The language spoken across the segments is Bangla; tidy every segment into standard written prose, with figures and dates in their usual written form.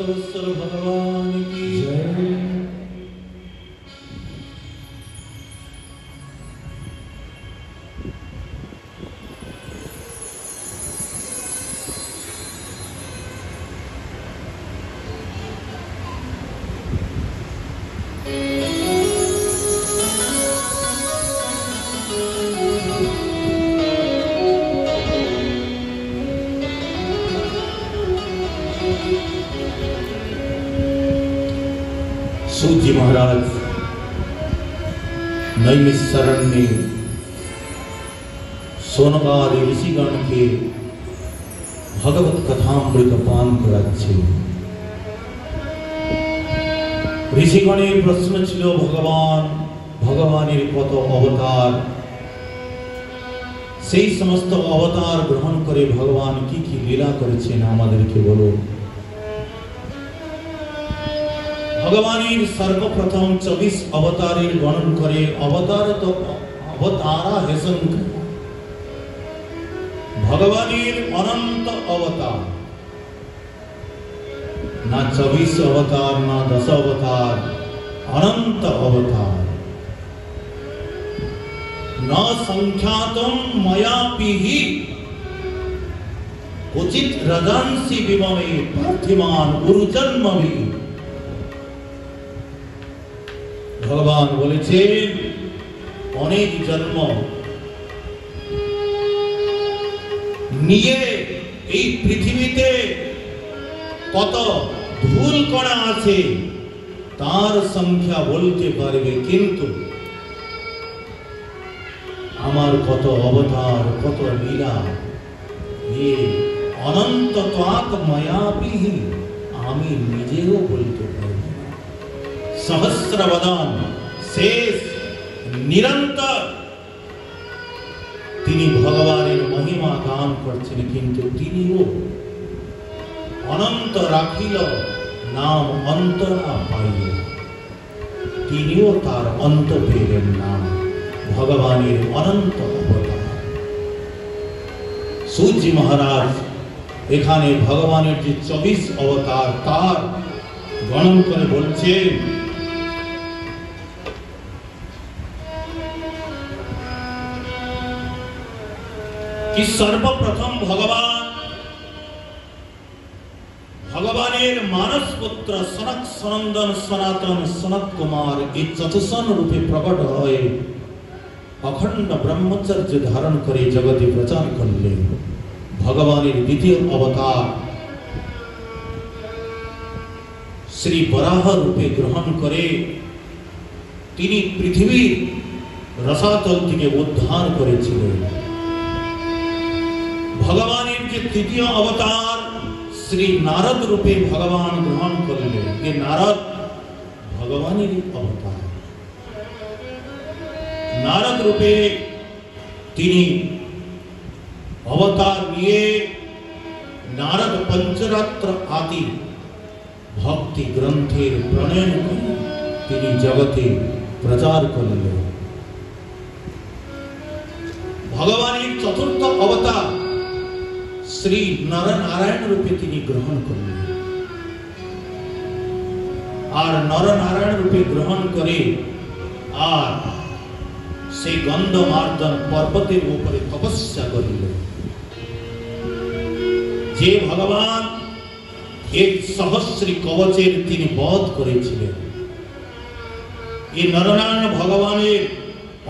सर्वेश्वर भगवान की जय। सूजी महाराज नैमिषारण ने सोनकार ऋषिगण के भगवत कथामृत पान कराच्छे। ऋषिगणेर प्रश्न छिलो भगवान भगवानेर कत अवतार, सेई समस्त अवतार ग्रहण करे भगवान की लीला करेछेन आमादेरके बोलो। ভগবানের সর্বপ্রথম ২৪ অবতারের গণন করে অবতারা হেসন ভগবানের অনন্ত অবতার, না ২৪ অবতার না ১০ অবতার, অনন্ত অবতার। না সংখ্যাতম ময়াপিহি উচিত রজানসি বিমে পার্থিমান গুরুজন্মভি। ভগবান বলেছেন অনেক জন্ম নিয়ে এই পৃথিবীতে কত ধুল কণা আছে তার সংখ্যা বলতে পারবে, কিন্তু আমার কত অবতার কত লীলা এ অনন্ত মায়াবিহীন আমি নিজেও বলতে পারবো। सहस्रवदन शेष निरंतर তিনি ভগবানের মহিমা গান করছেন, কিন্তু তিনিও অনন্ত রাখিল নাম অন্ত না পাইল, তিনিও তার অন্ত পেলেন নাম ভগবানের অনন্ত অবতার। সূর্যি মহারাজ এখানে ভগবানের যে ২৪ অবতার তার গণন করে বলছেন कि सर्वप्रथम भगवानेर मानस पुत्र सनक सनंदन सनातन सनत कुमार चतुसन रूपे प्रकट होए अखंड ब्रह्मचर्य धारण करे जगते प्रचार करले। भगवानेर द्वितीय अवतार श्री बराह रूपे ग्रहण करे तिनी पृथ्वी रसातल थेके उद्धार करेछिलेन। ভগবানের যে তৃতীয় অবতার শ্রী নারদ রূপে ভগবান গ্রহণ করলেন, যে নারদ ভগবানের অবতার, নারদ রূপে তিনি অবতার নিয়ে নারদ পঞ্চরাত্র আদি ভক্তি গ্রন্থের প্রণয়ন করে তিনি জগতে প্রচার করলেন। ভগবানের চতুর্থ অবতার শ্রী নরনারায়ণ রূপে তিনি গ্রহণ করলেন, আর নরনারায়ণ রূপে গ্রহণ করে আর সেই গন্ধমার্দন পর্বতের উপরে তপস্যা করলেন। যে ভগবান এক সহস্রী কবচের তিনি বধ করেছিলেন। এই নরনারায়ণ ভগবানের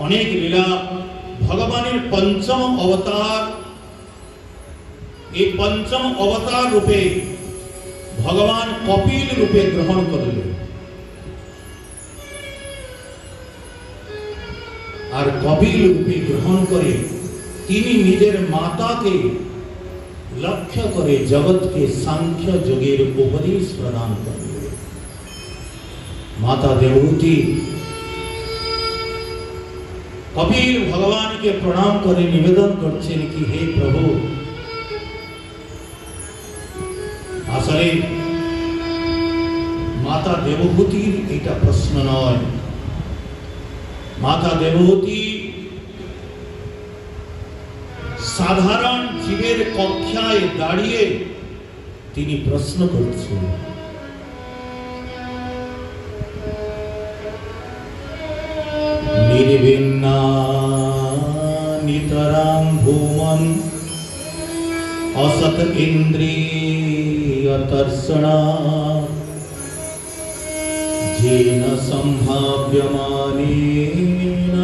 অনেক লীলা। ভগবানের পঞ্চম অবতার, এই পঞ্চম অবতার রূপে ভগবান কপিল রূপে গ্রহণ করলেন, আর কপিল রূপে গ্রহণ করে তিনি নিজের মাতাকে লক্ষ্য করে জগৎকে সাংখ্য যোগের উপদেশ প্রদান করলেন। মাতা দেবহূতি কপিল ভগবানকে প্রণাম করে নিবেদন করছেন কি হে প্রভু, আসলে মাতা দেবহূতির এটা প্রশ্ন নয়। মাতা দেবহূতি সাধারণ জীবের কক্ষায় দাঁড়িয়ে তিনি প্রশ্ন করছেন, नितरां भूमं असत इंद्रियतर्षणा येन संभाव्यमानेन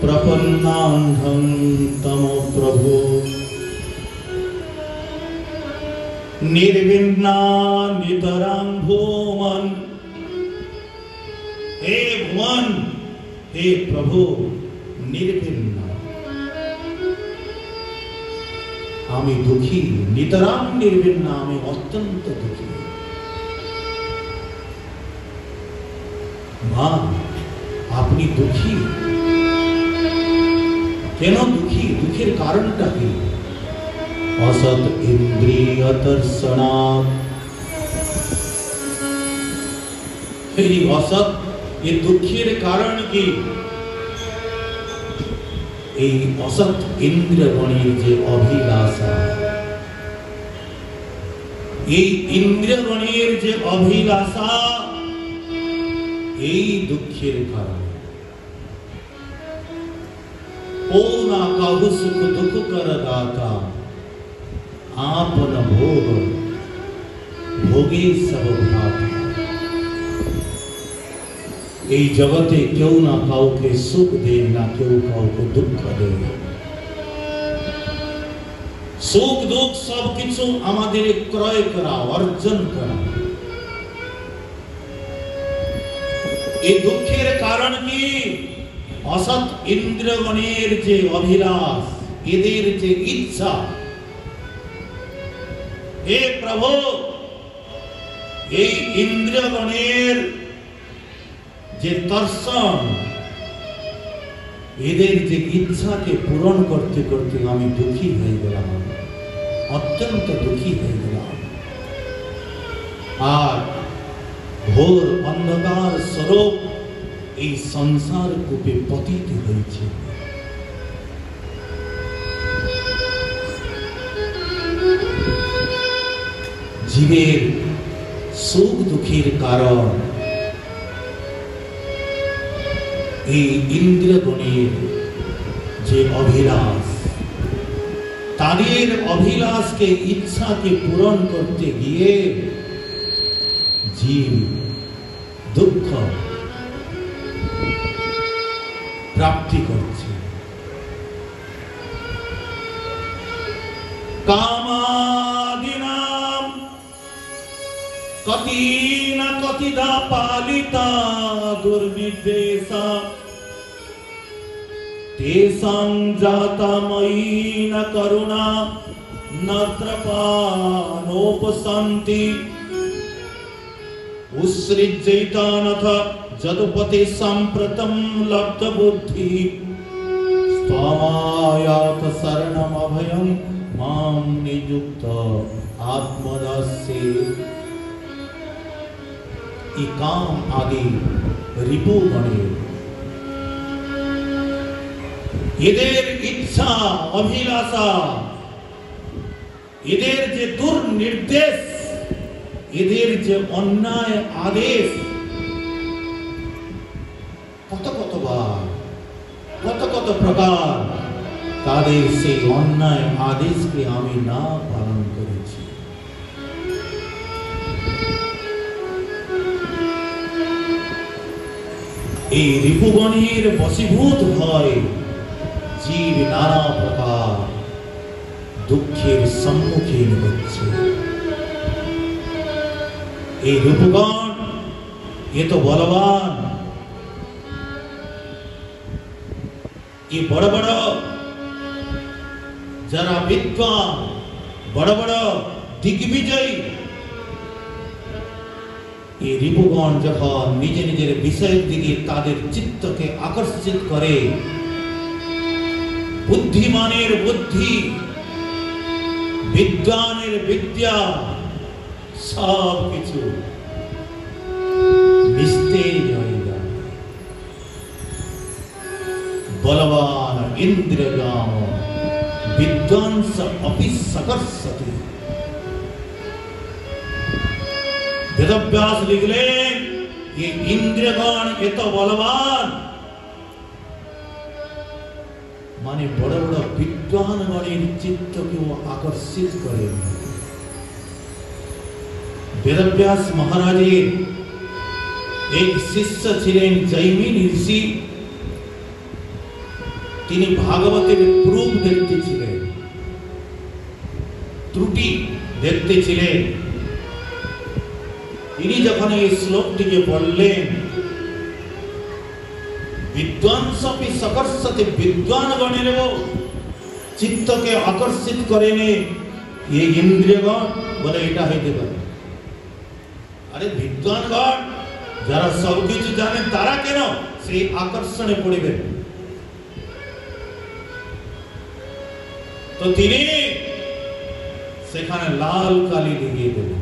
प्रपन्नान्धं तमो प्रभो निर्विघ्ना नितरां भूमन्। हे भुवन, हे प्रभु निर्विघ्न, আমি দুঃখী। নিতরাম নির্বিঘ্ন, আমি অত্যন্ত দুঃখী। মা, আপনি দুঃখী কেন? দুঃখী, দুঃখের কারণটা কি? অসৎ ইন্দ্রিয়তর্ষণা, এই অসৎ, এই দুঃখের কারণ কি? এই অসৎ ইন্দ্রগণের যে অভিলাষা, এই ইন্দ্রগণের যে অভিলাষা, এই দুঃখের কারণ। ও না কাহু সুখ দুঃখ কর দাতা, আপন ভোগ ভোগে সব ভ্রাতা। এই জগতে কেউ না কাউকে সুখ দেয়, না কেউ কাউকে দুঃখ দেয়। সুখ দুঃখ সবকিছু আমাদের ক্রয় করা, অর্জন করা। এই দুঃখের কারণ কি? অসৎ ইন্দ্রগণের যে অভিলাষ, এদের যে ইচ্ছা। হে প্রভু, এই ইন্দ্রগণের যে তর্ষণ, এদের যে ইচ্ছাকে পূরণ করতে করতে আমি দুঃখী হয়ে গেলাম, অত্যন্ত দুঃখী হয়ে গেলাম। আর ঘোর অন্ধকার স্বরূপ এই সংসার কূপে পতিত হয়েছে। জীবের সুখ দুঃখের কারণ এই ইন্দ্রগণের যে অভিলাষ, তাদের অভিলাষকে, ইচ্ছাকে পূরণ করতে গিয়ে জীব দুঃখ প্রাপ্তি করছে। কামাদিনাম কতি না কতিদা পালিতা দুর্নিদ্রেষা তেষাং জাতা ময়ি না করুণা নত্রপানোপশান্তি উৎসৃজৈতানথ যদুপতি সম্প্রতম লব্ধবুদ্ধি স্ত্বামায়াত শরণমভয়ং মাম নিযুক্ত আত্মদাস্যে। এই কাম আদি রিপু গণের এদের ইচ্ছা, অভিলাষা, এদের যে দুর্নির্দেশ, এদের যে অন্যায় আদেশ, কতবার কত প্রকার তাদের সেই অন্যায় আদেশকে আমি না পালন করেছি। এই রিপুগণের বশীভূত হয় জীব, নানা প্রকার দুঃখের সম্মুখীন হচ্ছে। এই রিপুগণ এ তো বলবান, এ বড় বড় যারা বিদ্বান, বড় বড় দিগ্বিজয়ী। এই রিপুগণ যখন নিজ নিজের বিষয়ের দিকে তাদের চিত্তকে আকর্ষিত করে, বুদ্ধিমানের বুদ্ধি, বিজ্ঞানের বিদ্যা, সব কিছু নিস্তেজ হয়ে যায়। বলবান ইন্দ্রগাম বিদ্বাংস অপি সকর্ষতি। বেদব্যাস লিখলেন, এই ইন্দ্রগণ এত বলবান, মানে বড় বড় বিদ্বানগণের চিত্তকেও আকর্ষিত করে। বেদব্যাস মহারাজের এক শিষ্য ছিলেন জৈমিনী ঋষি, তিনি ভাগবতের প্রুফ দেখতেছিলেন, ত্রুটি দেখতেছিলেন। তিনি যখন এই শ্লোকটিকে বললেন, বিদ্বানসপি সকর্ষতে বিদ্বানগণেরও চিত্তকে আকর্ষিত করেনি এই ইন্দ্রিয়গণ, বলে এটা হইতে পারে। আরে বিদ্বানগণ যারা সবকিছু জানে তারা কেন সেই আকর্ষণে পড়িবেন? তো তিনি সেখানে লাল কালি লাগিয়ে দিলেন।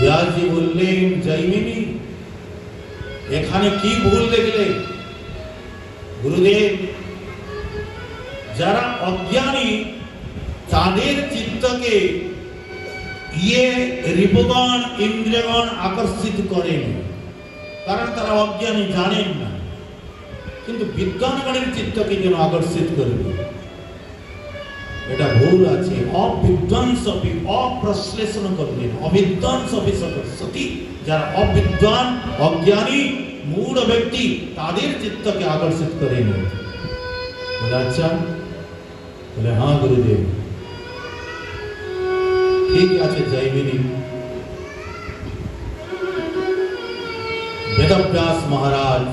ব্যাসজি বললেন, জৈমিনী এখানে কি ভুল দেখলে? গুরুদেব, যারা অজ্ঞানী তাদের চিত্তকে ইয়ে রিপুগণ ইন্দ্রগণ আকর্ষিত করেন, কারণ তারা অজ্ঞানী, জানেন না। কিন্তু বিদ্বানগণের চিত্তকে যেন আকর্ষিত করবে, এটা ভুল আছে। অবিদ্বানসপি অপ্রশ্লেষণ করলেন, অবিদ্বানসপি সতী, যারা অবিদ্বান অজ্ঞানী মূঢ় ব্যক্তি তাদের চিত্তকে আকর্ষিত করেন। আচ্ছা, বলে হ্যাঁ গুরুদেব, ঠিক আছে জৈমিনী। বেদব্যাস মহারাজ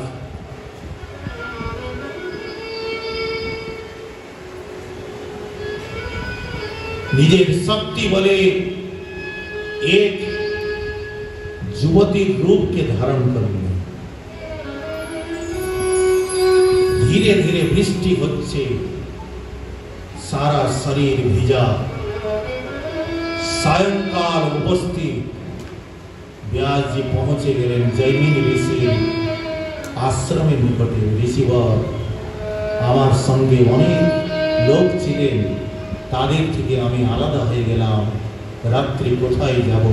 নিজের শক্তি বলে এক যুবতীর রূপকে ধারণ করলেন। ধীরে ধীরে বৃষ্টি হচ্ছে, সারা শরীর ভিজা, সায়ংকাল উপস্থিত। ব্যাসজি পৌঁছে গেলেন জৈমিনী ঋষির আশ্রমের নিকটে। ঋষিবর, আমার সঙ্গে অনেক লোক ছিলেন, তাদের থেকে আমি আলাদা হয়ে গেলাম, রাত্রি কোথায় যাব?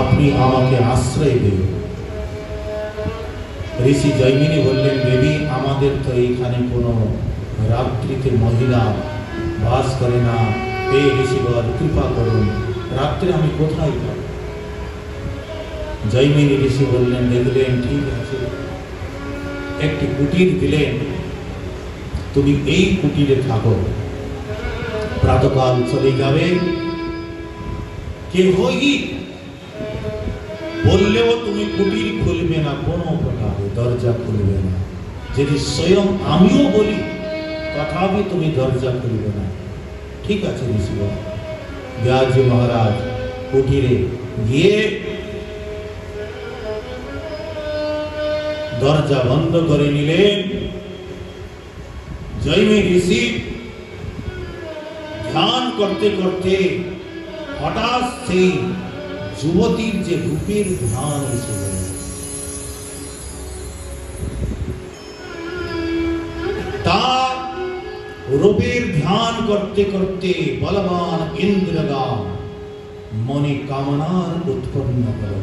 আপনি আমাকে আশ্রয় দেন। ঋষি জৈমিনী বললেন, দেবী, আমাদের তো এইখানে কোনো রাত্রিতে মহিলা বাস করে না, হে ঋষিবর কৃপা করুন, রাত্রে আমি কোথায় যাব? জৈমিনী ঋষি বললেন, দেখলেন ঠিক আছে, একটি কুটির দিলেন, তুমি এই কুটিরে থাকো, প্রাতকাল চলে যাবে, কেহই বললেও তুমি কুটির খুলবে না, কোনো প্রকারে দরজা খুলবে না। যদি স্বয়ং আমিও বলি তথাপি তুমি দরজা খুলবে না। ঠিক আছে ঋষিবর। ব্যাসজি মহারাজ কুটিরে গিয়ে দরজা বন্ধ করে নিলেন। জৈমিনী ঋষি ধ্যান করতে করতে হঠাৎ সেই যুবতীর যে রূপের ধ্যান ছিল, তার রূপের ধ্যান করতে করতে বলবান ইন্দ্রগা মনে কামনার উৎপন্ন হল।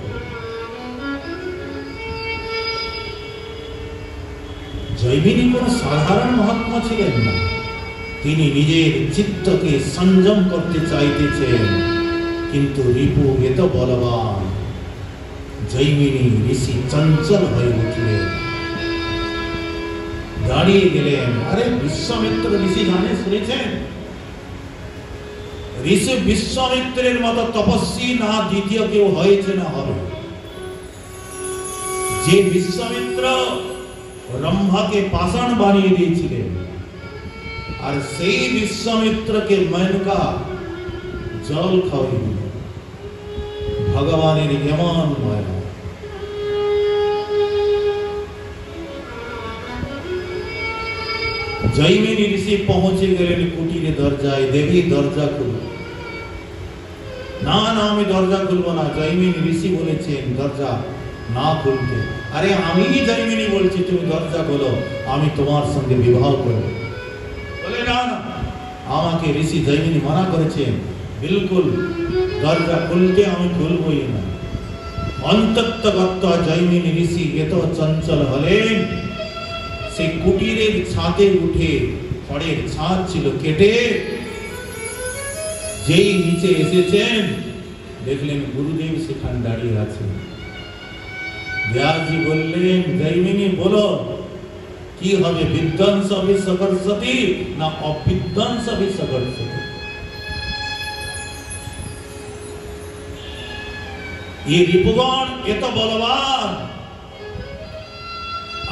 জৈমিনী কোন সাধারণ মহাত্মা ছিলেন না, তিনি নিজের চিত্তকে সংযম করতে চাইতেছেন, কিন্তু রিপু এত বলবান। জৈমিনী ঋষি চঞ্চল হয়ে উঠলেন, দাঁড়িয়ে গেলেন। আরে বিশ্বামিত্র ঋষি নামে শুনেছেন? ঋষি বিশ্বামিত্রের মতো তপস্বী না দ্বিতীয় কেউ হয়েছে না হবে। যে বিশ্বামিত্র ব্রহ্মাকে পাষাণ বানিয়ে দিয়েছিলেন, আর সেই বিশ্বামিত্রকে মেনকা জল খাওয়াই দিল। ভগবানের এমন মায়া! জৈমিনী ঋষি পৌঁছে গেলেন কুটিরে দরজায়। দেবী, দরজা খুলুন। না না, আমি দরজা খুলব না। জৈমিনী ঋষি বলেছেন দরজা না খুলতে। আরে আমি কি জৈমিনী বলছি, তুমি দরজা খোলো, আমি তোমার সঙ্গে বিবাহ করব। বলে না না, আমাকে ঋষি জৈমিনী মানা করেছেন, বিলকুল দরজা খুলতে আমি খুলবই না। অন্তত্ত ভক্ত জৈমিনী ঋষি এত চঞ্চল হলেন, সেই কুটিরের ছাদে উঠে খড়ের ছাদ ছিল কেটে যেই নিচে এসেছেন দেখলেন গুরুদেব সেখানে দাঁড়িয়ে আছেন। ব্যাসজি বললেন, জৈমিনী বলো কি হবে, বিধ্বংস বিশ্বকর্ষতি না অবিধ্বংস বিশ্বকর্ষতি? এই রিপুগণ এত বলবান।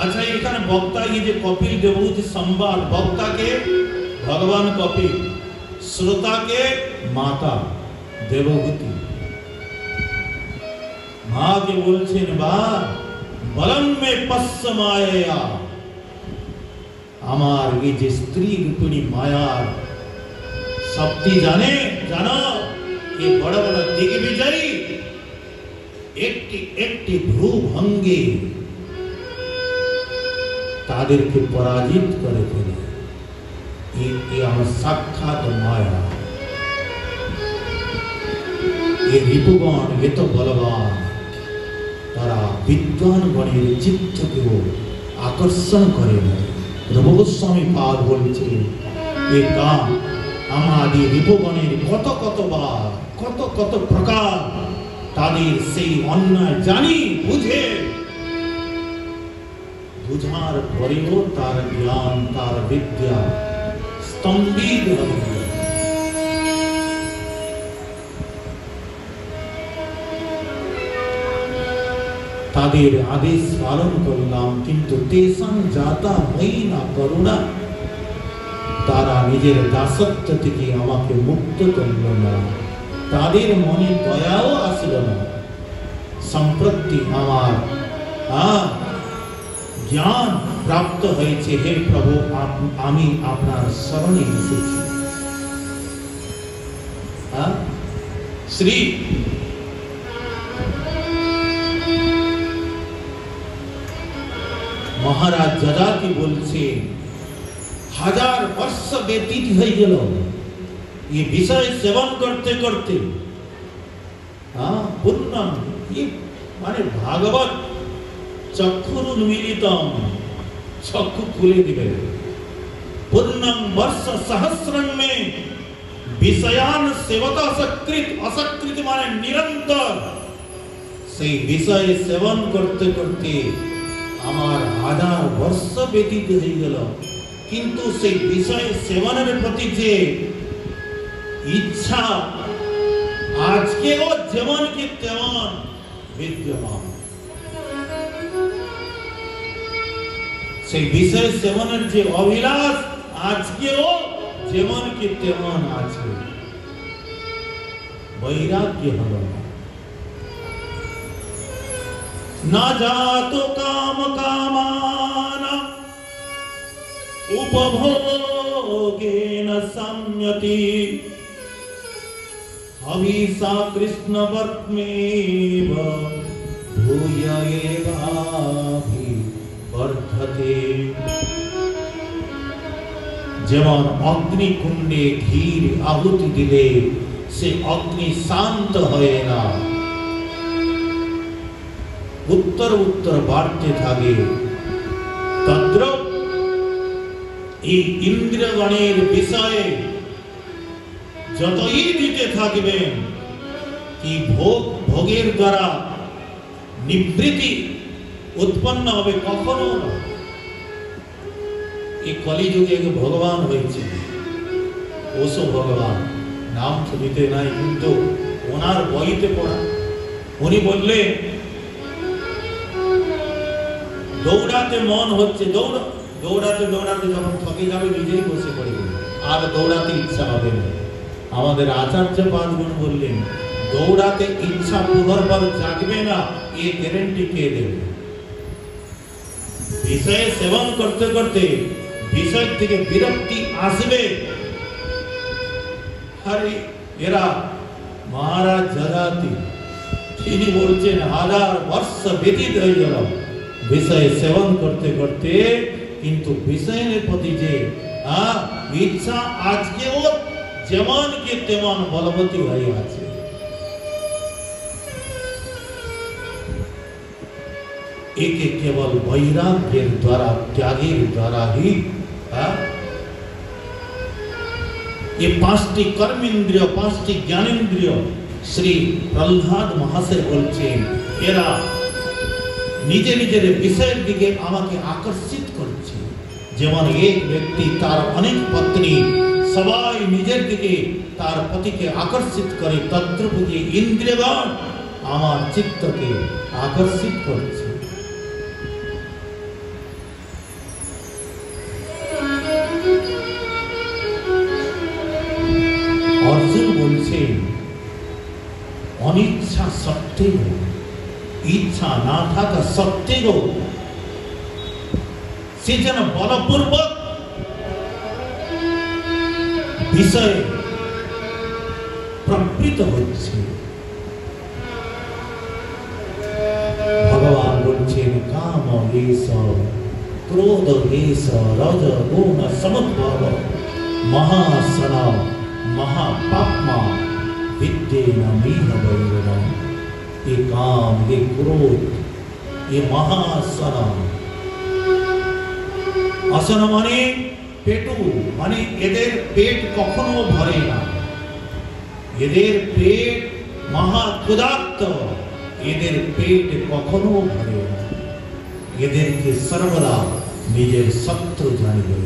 আচ্ছা, এখানে বক্তা যে কপিল দেবহূতি সম্বাদ, বক্তাকে ভগবান কপিল, শ্রোতাকে মাতা দেবহূতি। মহাদেব বলছেন, বা বলম মে পশ্চমায়া, আমার এই যে স্ত্রী রূপিণী মায়ার শক্তি জানে, জানো এই বড় বড় দিগ্বিজয়ী একটি একটি ভ্রুভঙ্গে তাদেরকে পরাজিত করে ফেলে। এটি আমার সাক্ষাৎ মায়া। এ রিপুগণ এত বলবান, তারা বিদ্বানগণের চিত্তকেও আকর্ষণ করে না। রঘুস্বামী পাদ বলছেন, এ গান আমাদের রিপুগণের কত কত বার কত কত প্রকার তাদের সেই অন্যায় জানি বুঝে, বুঝার পরেও তার জ্ঞান তার বিদ্যা স্তম্ভিত। তাদের আদেশ পালন করলাম, কিন্তু তেসাং যাতা ময়ি না করুণা, তারা নিজের দাসত্ব থেকে আমাকে মুক্ত করল না, তাদের মনে দয়াও আসল না। সম্প্রতি আমার জ্ঞান প্রাপ্ত হয়েছে, হে প্রভু আমি আপনার শরণে এসেছি। শ্রী মহারাজ যদাতি বলছে, হাজার বর্ষ ব্যতীত হয়ে গেল এই বিষয় সেবন করতে করতে। পূর্ণম মানে ভাগবত চক্ষুর উন্মিলিতম, চক্ষু খুলে দিবে। পূর্ণম বর্ষ সহস্রমে বিষয়ান সেবত অসকৃত, অসকৃত মানে নিরন্তর সেই বিষয় সেবন করতে করতে আমার হাজার বর্ষ ব্যতীত হয়ে গেল, কিন্তু সেই বিষয় সেবনের প্রতি যে ইচ্ছা আজকেও যেমন কি তেমন বিদ্যমান। সেই বিষয় সেবনের যে অভিলাষ আজকেও যেমন কি তেমন আছে, বৈরাগ্য হল না। না জাত কাম কামান উপভোগেন সাম্যতি, অভিসা কৃষ্ণ বর্তমেব ভূয় এবাভি বর্ধতে। যেমন অগ্নিকুণ্ডে ঘির আহুতি দিলে সে অগ্নি শান্ত হয় না, উত্তর উত্তর বাড়তে থাকে, তদ্রূপ এই ইন্দ্রগণের বিষয়ে যতই দিতে থাকবেন, এই ভোগ ভোগের দ্বারা নিবৃত্তি উৎপন্ন হবে কখনো। এই কলিযুগে ভগবান হয়েছে ওসো ভগবান, নাম শুনিতে নাই কিন্তু ওনার বইতে পড়া। উনি বললে দৌড়াতে মন হচ্ছে, দৌড়াতে দৌড়াতে যখন থকে যাবে নিজেই বসে পড়বে, আর দৌড়াতে ইচ্ছা হবে না। আমাদের আচার্য পাদগুণ বললেন, দৌড়াতে ইচ্ছা পুনর্বার জাগবে না, এই গ্যারেন্টি কে দেবে? বিষয় সেবন করতে করতে বিষয় থেকে বিরক্তি আসবে। আরে এরা মহারাজ জাগাতি তিনি বলছেন, হাজার বর্ষ ব্যতীত হয়ে গেল বিষয় সেবন করতে করতে, কিন্তু বিষয়ের প্রতি যে ইচ্ছা আজকেও যেমন কি তেমন বলবতী হয়ে আছে। একে কেবল বৈরাগ্যের দ্বারা, ত্যাগের দ্বারা হি এই পাঁচটি কর্মেন্দ্রিয়, পাঁচটি জ্ঞানেন্দ্রিয় শ্রী প্রহ্লাদ মহাশয় বলছেন এরা নিজে নিজের বিষয়ের দিকে আমাকে আকর্ষিত করছে। যেমন এক ব্যক্তি তার অনেক পত্নী, সবাই নিজের দিকে তার পতিকে আকর্ষিত করে, তদ্রুপতি ইন্দ্রিয়গণ আমার চিত্তকে আকর্ষিত করছে। অর্জুন বলছেন অনিচ্ছা সত্ত্বেও, ইচ্ছা না থাকা সত্ত্বেও সে যেন বলপূর্বক বিষয়ে প্রবৃত্ত হচ্ছে। ভগবান বলছেন কাম দেশ ক্রোধ দেশ রজ গুণ সমদ্ভব মহাসনা মহাপাপমা বিদ্যে নমিহ বৈরণম। এ কাম, এ ক্রোধ, এ মহাসনা, আসন মানে পেটু, মানে এদের পেট কখনো ভরে না, এদের পেট মহা ক্ষুধার্ত, এদের পেট কখনো ভরে না, এদেরকে সর্বদা নিজের শত্রু জানিবে।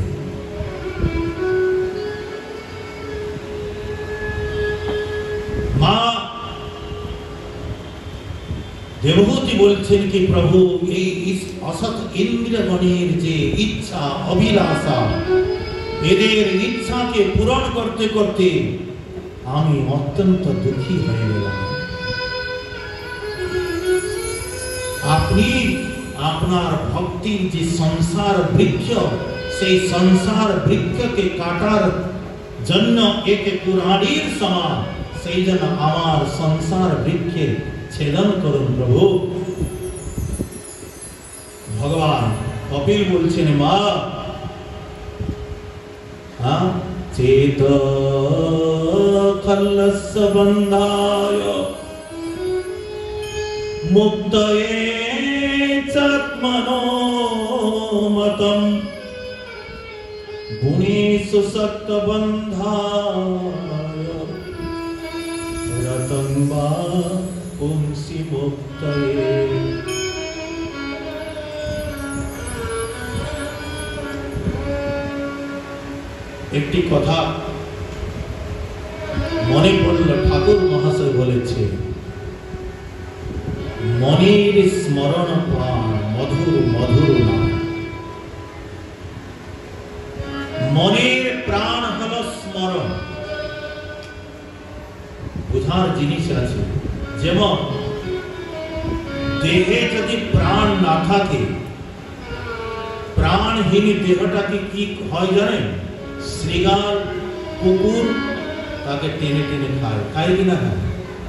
মা দেবহূতি বলছেন কি প্রভু এই অসৎ ইন্দ্রগণের যে ইচ্ছা অভিলাষা, এদের ইচ্ছাকে পূরণ করতে করতে আমি অত্যন্ত দুঃখী হয়ে গেলাম। আপনি আপনার ভক্তির যে সংসার বৃক্ষ, সেই সংসার বৃক্ষকে কাটার জন্য এক কুড়ানির সমান সেই জন্য আমার সংসার বৃক্ষের ছেদন করুন প্রভু। ভগবান কপিল বলছেন মা চেত খলস্য বন্ধায় মুক্তয়ে চাত্মনো মতম গুণেষু সক্ত বন্ধায় রতং বা পুংসি মুক্তয়ে। একটি কথা মনে পড়ল, ঠাকুর মহাশয় বলেছে মনের স্মরণ প্রাণ মধুর মধুর নাম। মনের প্রাণ হল স্মরণ। বুঝার জিনিস আছে, যেমন দেহে যদি প্রাণ না থাকে, প্রাণহীন দেহটাকে কি হয় জানেন? শৃগাল কুকুর তাকে টেনে টেনে খায়, খায় কি না খায়?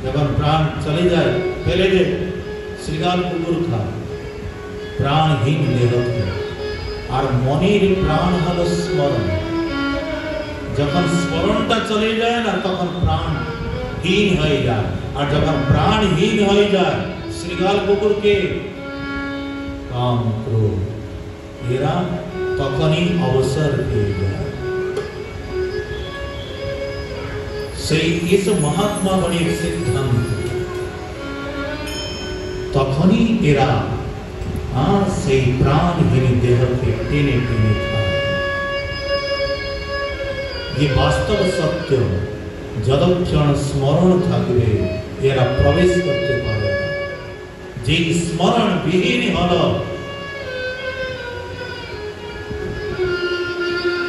যখন প্রাণ চলে যায় ফেলে দেয়, শৃগাল কুকুর খায় প্রাণহীন দেহকে। আর মনের প্রাণ হলো স্মরণ। যখন স্মরণটা চলে যায় না তখন প্রাণহীন হয়ে যায়, আর যখন প্রাণহীন হয়ে যায় শৃগাল কুকুরকে কাম ক্রোধ এরা তখনই অবসর পেয়ে যায়। সেই মহাত্মা গণের সিদ্ধান্ত তখনই এরা সেই প্রাণহীন দেহকে টেনে টেনে খায়। এ বাস্তব সত্য। যতক্ষণ স্মরণ থাকবে এরা প্রবেশ করতে পারে। যেই স্মরণ বিহীন হল,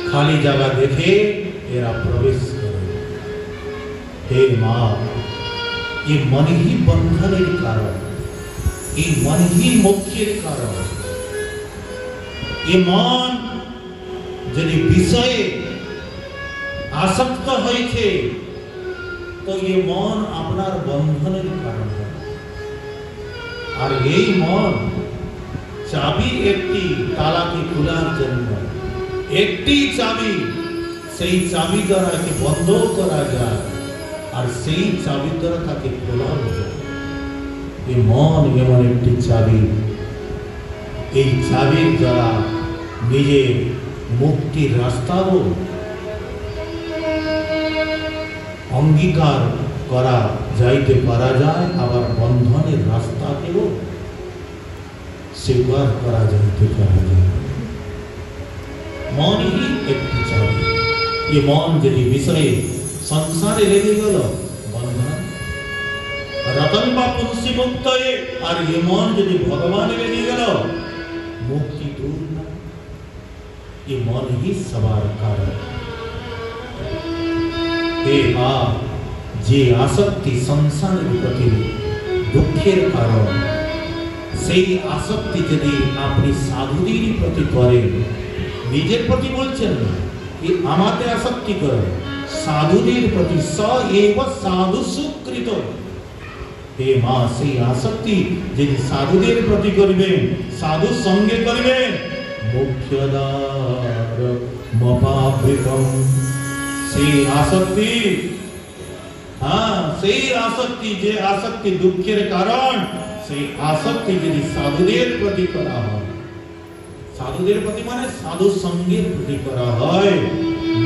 খালি জায়গা দেখে এরা প্রবেশ করে। হে মা, এই মনহি বন্ধনের কারণ, এই মনহি মুক্তির কারণ। এই মন যদি বিষয়ে আসক্ত হয়েছে তো এই মন আপনার বন্ধনের কারণ। আর এই মন চাবি একটি, তালাকে খোলার জন্য একটি চাবি, সেই চাবি দ্বারা একে বন্ধ করা যায়, আর সেই চাবি দ্বারা তাকে খোলানো যায়। এই মন যেমন একটি চাবি, এই চাবির দ্বারা নিজের মুক্তির রাস্তাও অঙ্গীকার করা যাইতে পারা যায়, আবার বন্ধনের রাস্তাকেও স্বীকার করা যাইতে পারা যায়। মনই একটি চাবি। এই মন যদি বিষয়ে সংসারে লেগে গেল বন্ধন রতন বা পুনসি মুক্ত, আর এই মন যদি ভগবানে লেগে গেল মুক্তি দূর না। এ মনই সবার কারণ। যে আসক্তি সংসারের প্রতি দুঃখের কারণ, সেই আসক্তি যদি আপনি সাধুদের প্রতি করেন, নিজের প্রতি বলছেন না যে আমাদের আসক্তি করে, সাধুদের প্রতি সাধু সুকৃত হে মা, সেই আসক্তি যদি সাধুদের প্রতি করবেন, সাধু সঙ্গে করবেন, সেই আসক্তি, হ্যাঁ সেই আসক্তি, যে আসক্তি দুঃখের কারণ, সেই আসক্তি যদি সাধুদের প্রতি করা হয়, সাধুদের প্রতি মানে সাধু সঙ্গের প্রতি করা হয়,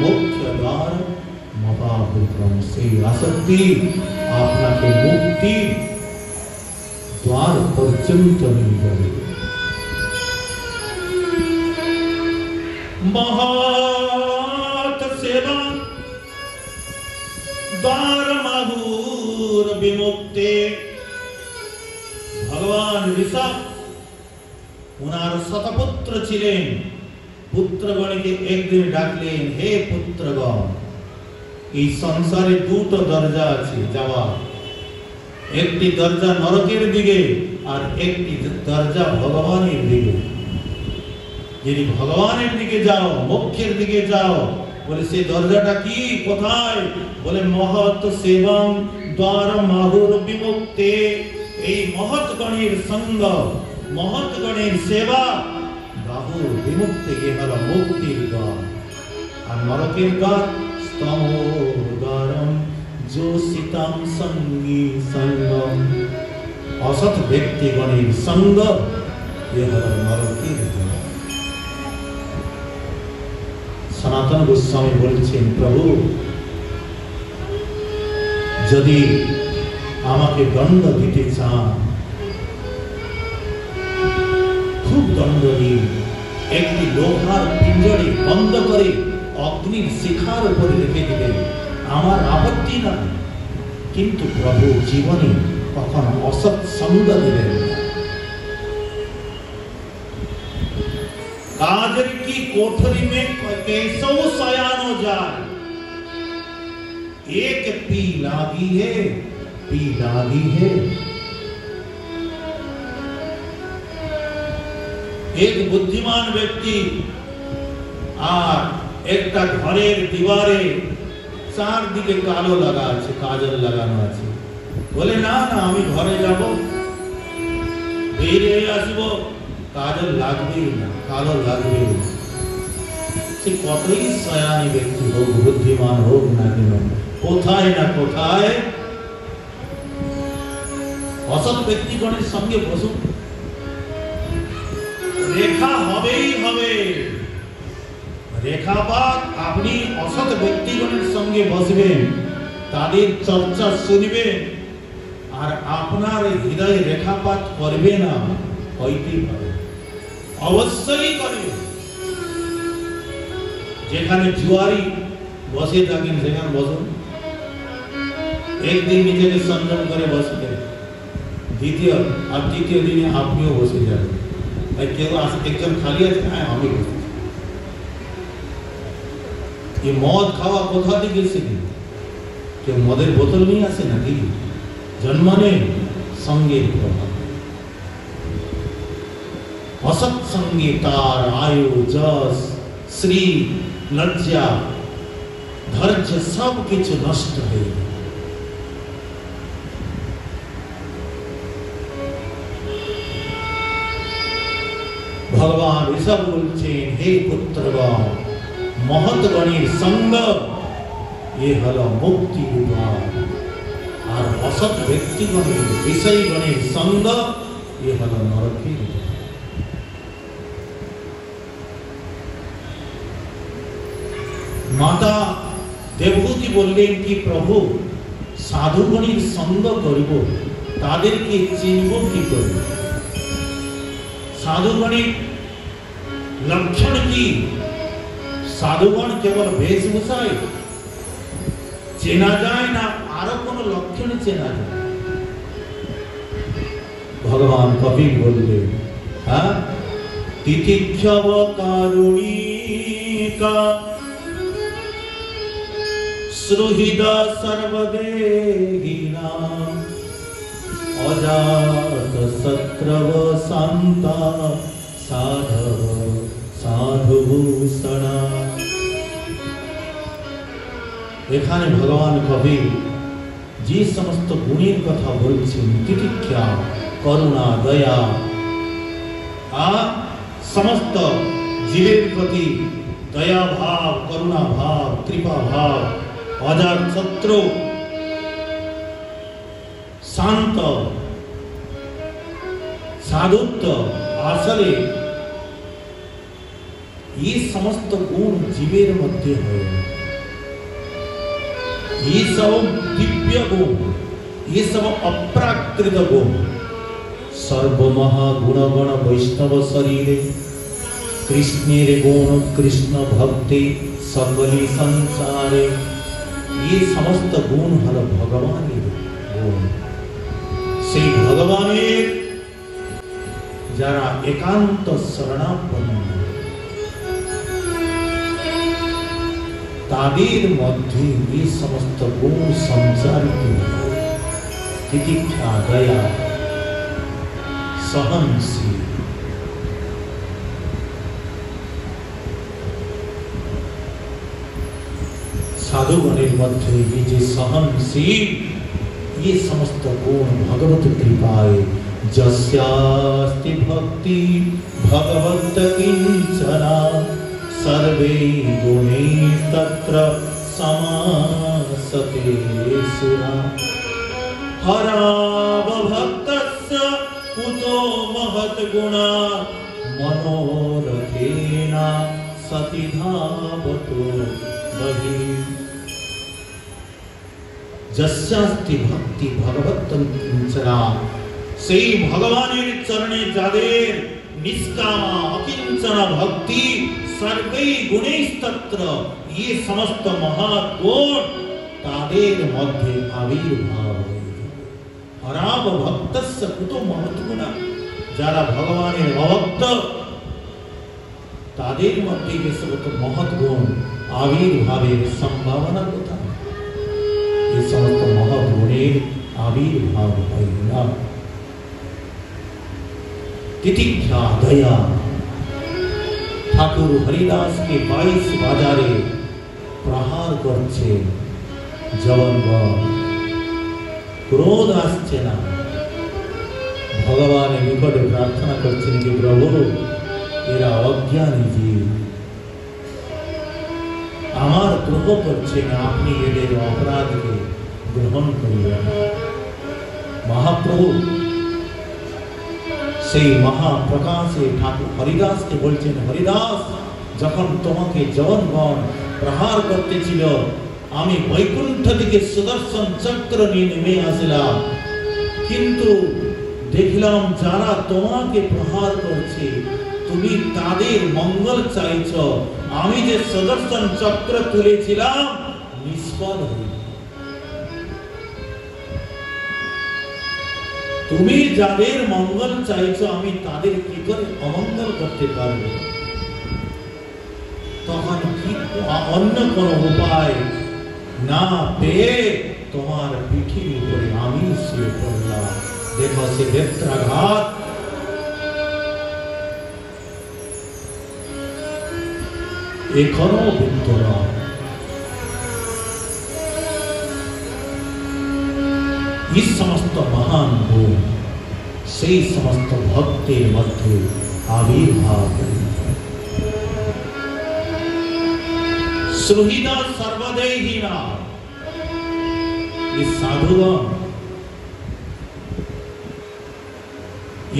মোক্ষদার মহাভূতম, সেই আসক্তি আপনাকে মুক্তি দ্বার পর্যন্ত নিয়ে যাবে। মহৎ সেবা দ্বার মাহুর বিমুক্তে। ভগবান ঋষভ ওনার শতপুত্র ছিলেন, পুত্রগণকে একদিন ডাকলেন, হে পুত্রগণ, এই সংসারে দুটো দরজা আছে যাওয়া, একটি দরজা নরকের দিকে আর একটি দরজা ভগবানের দিকে। যদি ভগবানের দিকে যাও, মোক্ষের দিকে যাও, বলে সেই দরজাটা কি, কোথায়? বলে মহৎ সেবং দ্বার মাহুর বিমুক্তে। এই মহৎ গণের সঙ্গ, মহৎ গণের সেবা, বাহুর বিমুক্ত হল মুক্তির দ্বার। আর নরকের দ্বার স্তমোদ্বারম যোষিতাম সঙ্গী সঙ্গম, অসৎ ব্যক্তি গণের সঙ্গ, এ হল নরকের দ্বার। সনাতন গোস্বামী বলছেন, প্রভু যদি আমাকে দণ্ড দিতে চান, খুব দণ্ড দিয়ে একটি লোহার পিঞ্জরে বন্ধ করে অগ্নির শিখার উপরে রেখে দিলেন, আমার আপত্তি না, কিন্তু প্রভু জীবনে কখনো অসৎ সঙ্গ দিলেন না। কাজের কি কোঠরি মে কেসো সয়ানো যায়, এক পি লাগি হে পি লাগি হে। এক বুদ্ধিমান ব্যক্তি আর একটা ঘরের দিবারে চারদিকে কালো লাগা আছে, কাজল লাগানো আছে, বলে না না আমি ঘরে যাব, বেরিয়ে আসবো, কাজল লাগবেই না, কালো লাগবেই না। সে কতই সয়ানি ব্যক্তি হোক, বুদ্ধিমান হোক না কেন, কোথায় না কোথায় অসৎ ব্যক্তিগণের সঙ্গে বসুন, রেখা হবেই হবে। রেখাপাত আপনি অসৎ ব্যক্তিগণের সঙ্গে বসবেন, তাদের চর্চা শুনবেন, আর আপনার হৃদয় রেখাপাত করবে না, হইতেই পারে, অবশ্যই করবে। যেখানে জুয়ারি বসে থাকেন সেখানে বসুন, একদিন নিজেকে সংযম করে বসবেন, দ্বিতীয় আর তৃতীয় দিনে আপনিও বসে যাবেন। কেউ একজন খালি আছে, হ্যাঁ আমি বসে। এই মদ খাওয়া কোথা থেকে এসেছে? কেউ মদের বোতল নিয়ে আসে নাকি? জন্ম নেই সঙ্গে প্রভাব, অসৎ সঙ্গে তার আয়ু যশ শ্রী লজ্জা ধৈর্য সব কিছু নষ্ট হয়ে যায়। ভগবান ঋষভ বলছেন, হে পুত্রগণ, মহৎ গণের সঙ্গ, এ হল মুক্তি দ্বার। আর অসৎ ব্যক্তিগণের বিষয় গণের সঙ্গ, এ হল নরকের। মাতা দেবহূতি বললেন কি প্রভু, সাধুগণীর সঙ্গ করব, তাদেরকে চিনব কি করব? সাধুগণের লক্ষণ কি? সাধুগণ কেবল বেশভূষায় চেনা যায় না, আরো কোন লক্ষণে চেনা যায়? ভগবান কবি বললেন, হ্যাঁ, তিতিক্ষব কারুণিকা শ্রুহিদা সর্বদেহিনাম অজাত শত্রব শান্তা সাধব সাধুভূষণা। এখানে ভগবান কবি যে সমস্ত গুণের কথা বলছেন, তিতিক্ষা করুণা দয়া, আর সমস্ত জীবের প্রতি দয়া ভাব, করুণা ভাব, কৃপা ভাব, অজাত শত্রু, শান্ত, সাধুত্ব, আসলে এই সমস্ত গুণ জীবের মধ্যে হয়। এইসব দিব্য গুণ, এইসব অপ্রাকৃত গুণ। সর্বমহা গুণগণ বৈষ্ণব শরীরে কৃষ্ণের গুণ কৃষ্ণ ভক্তি সকলি সংসারে। এই সমস্ত গুণ হল ভগবানের গুণ। সেই ভগবানের যারা একান্ত শরণাপন্ন, তাদের মধ্যে এই সমস্ত গুণ সঞ্চারিত। তিতিক্ষা, দয়া, সহনশীল, সাধুগণের মধ্যে এই যে সহনশীল, এই সমস্ত গুণ ভগবত কৃপায়। যস্যাস্তি ভক্তি ভগবত কিঞ্চনা সর্বে গুণৈস্তত্র সমাসতে সুরা। হরাবভক্তস্য কুতো মহৎ গুণা মনোরথেনা সতি ধাবতো বহিঃ। যস্যাস্তি ভক্তি ভগবতং কিঞ্চনা, সেই ভগবানের চরণে যাদের নিষ্কামা অকিঞ্চন ভক্তি, সর্বৈ গুণৈস্তত্র, এই সমস্ত মহৎ গুণ তাদের মধ্যে আবির্ভাব। হরাব ভক্তস্য কুতো মহৎ গুণা, যারা ভগবানের ভক্ত তাদের মধ্যে এই সমস্ত মহৎ গুণ আবির্ভাবের সম্ভাবনা কোথায়? এই সমস্ত মহৎ গুণের আবির্ভাব হয় না। তিতিক্ষা, দয়া। ঠাকুর হরিদাসকে 22 বাজারে প্রহার করছে জবনবন, ক্রোধ আসছে না। ভগবানের নিকটে প্রার্থনা করছেন যে প্রভু, এরা অজ্ঞানী জীব, আমার ক্রোধ করছে না, আপনি এদের অপরাধকে গ্রহণ করিলেন। মহাপ্রভু সেই মহাপ্রকাশে ঠাকুর হরিদাসকে বলছেন, হরিদাস, যখন তোমাকে জবনবন প্রহার করতেছিল, আমি বৈকুণ্ঠ থেকে সুদর্শন চক্র নিয়ে নেমে আসলাম, কিন্তু দেখলাম যারা তোমাকে প্রহার করছে, তুমি তাদের মঙ্গল চাইছ। আমি যে সুদর্শন চক্র তুলেছিলাম নিষ্ফল হল। তুমি যাদের মঙ্গল চাইছো, আমি তাদের কি করে অমঙ্গল করতে পারবো? তখন কি অন্য কোন উপায় না পেয়ে তোমার পিঠির উপরে আমি শুয়ে পড়লাম। দেখো সে বেত্রাঘাত, এখনো বিদ্যমান। এই সমস্ত মহান গুণ সেই সমস্ত ভক্তের মধ্যে আবির্ভাব। শ্রুহিদা সর্বদেহিনা, এই সাধুগণ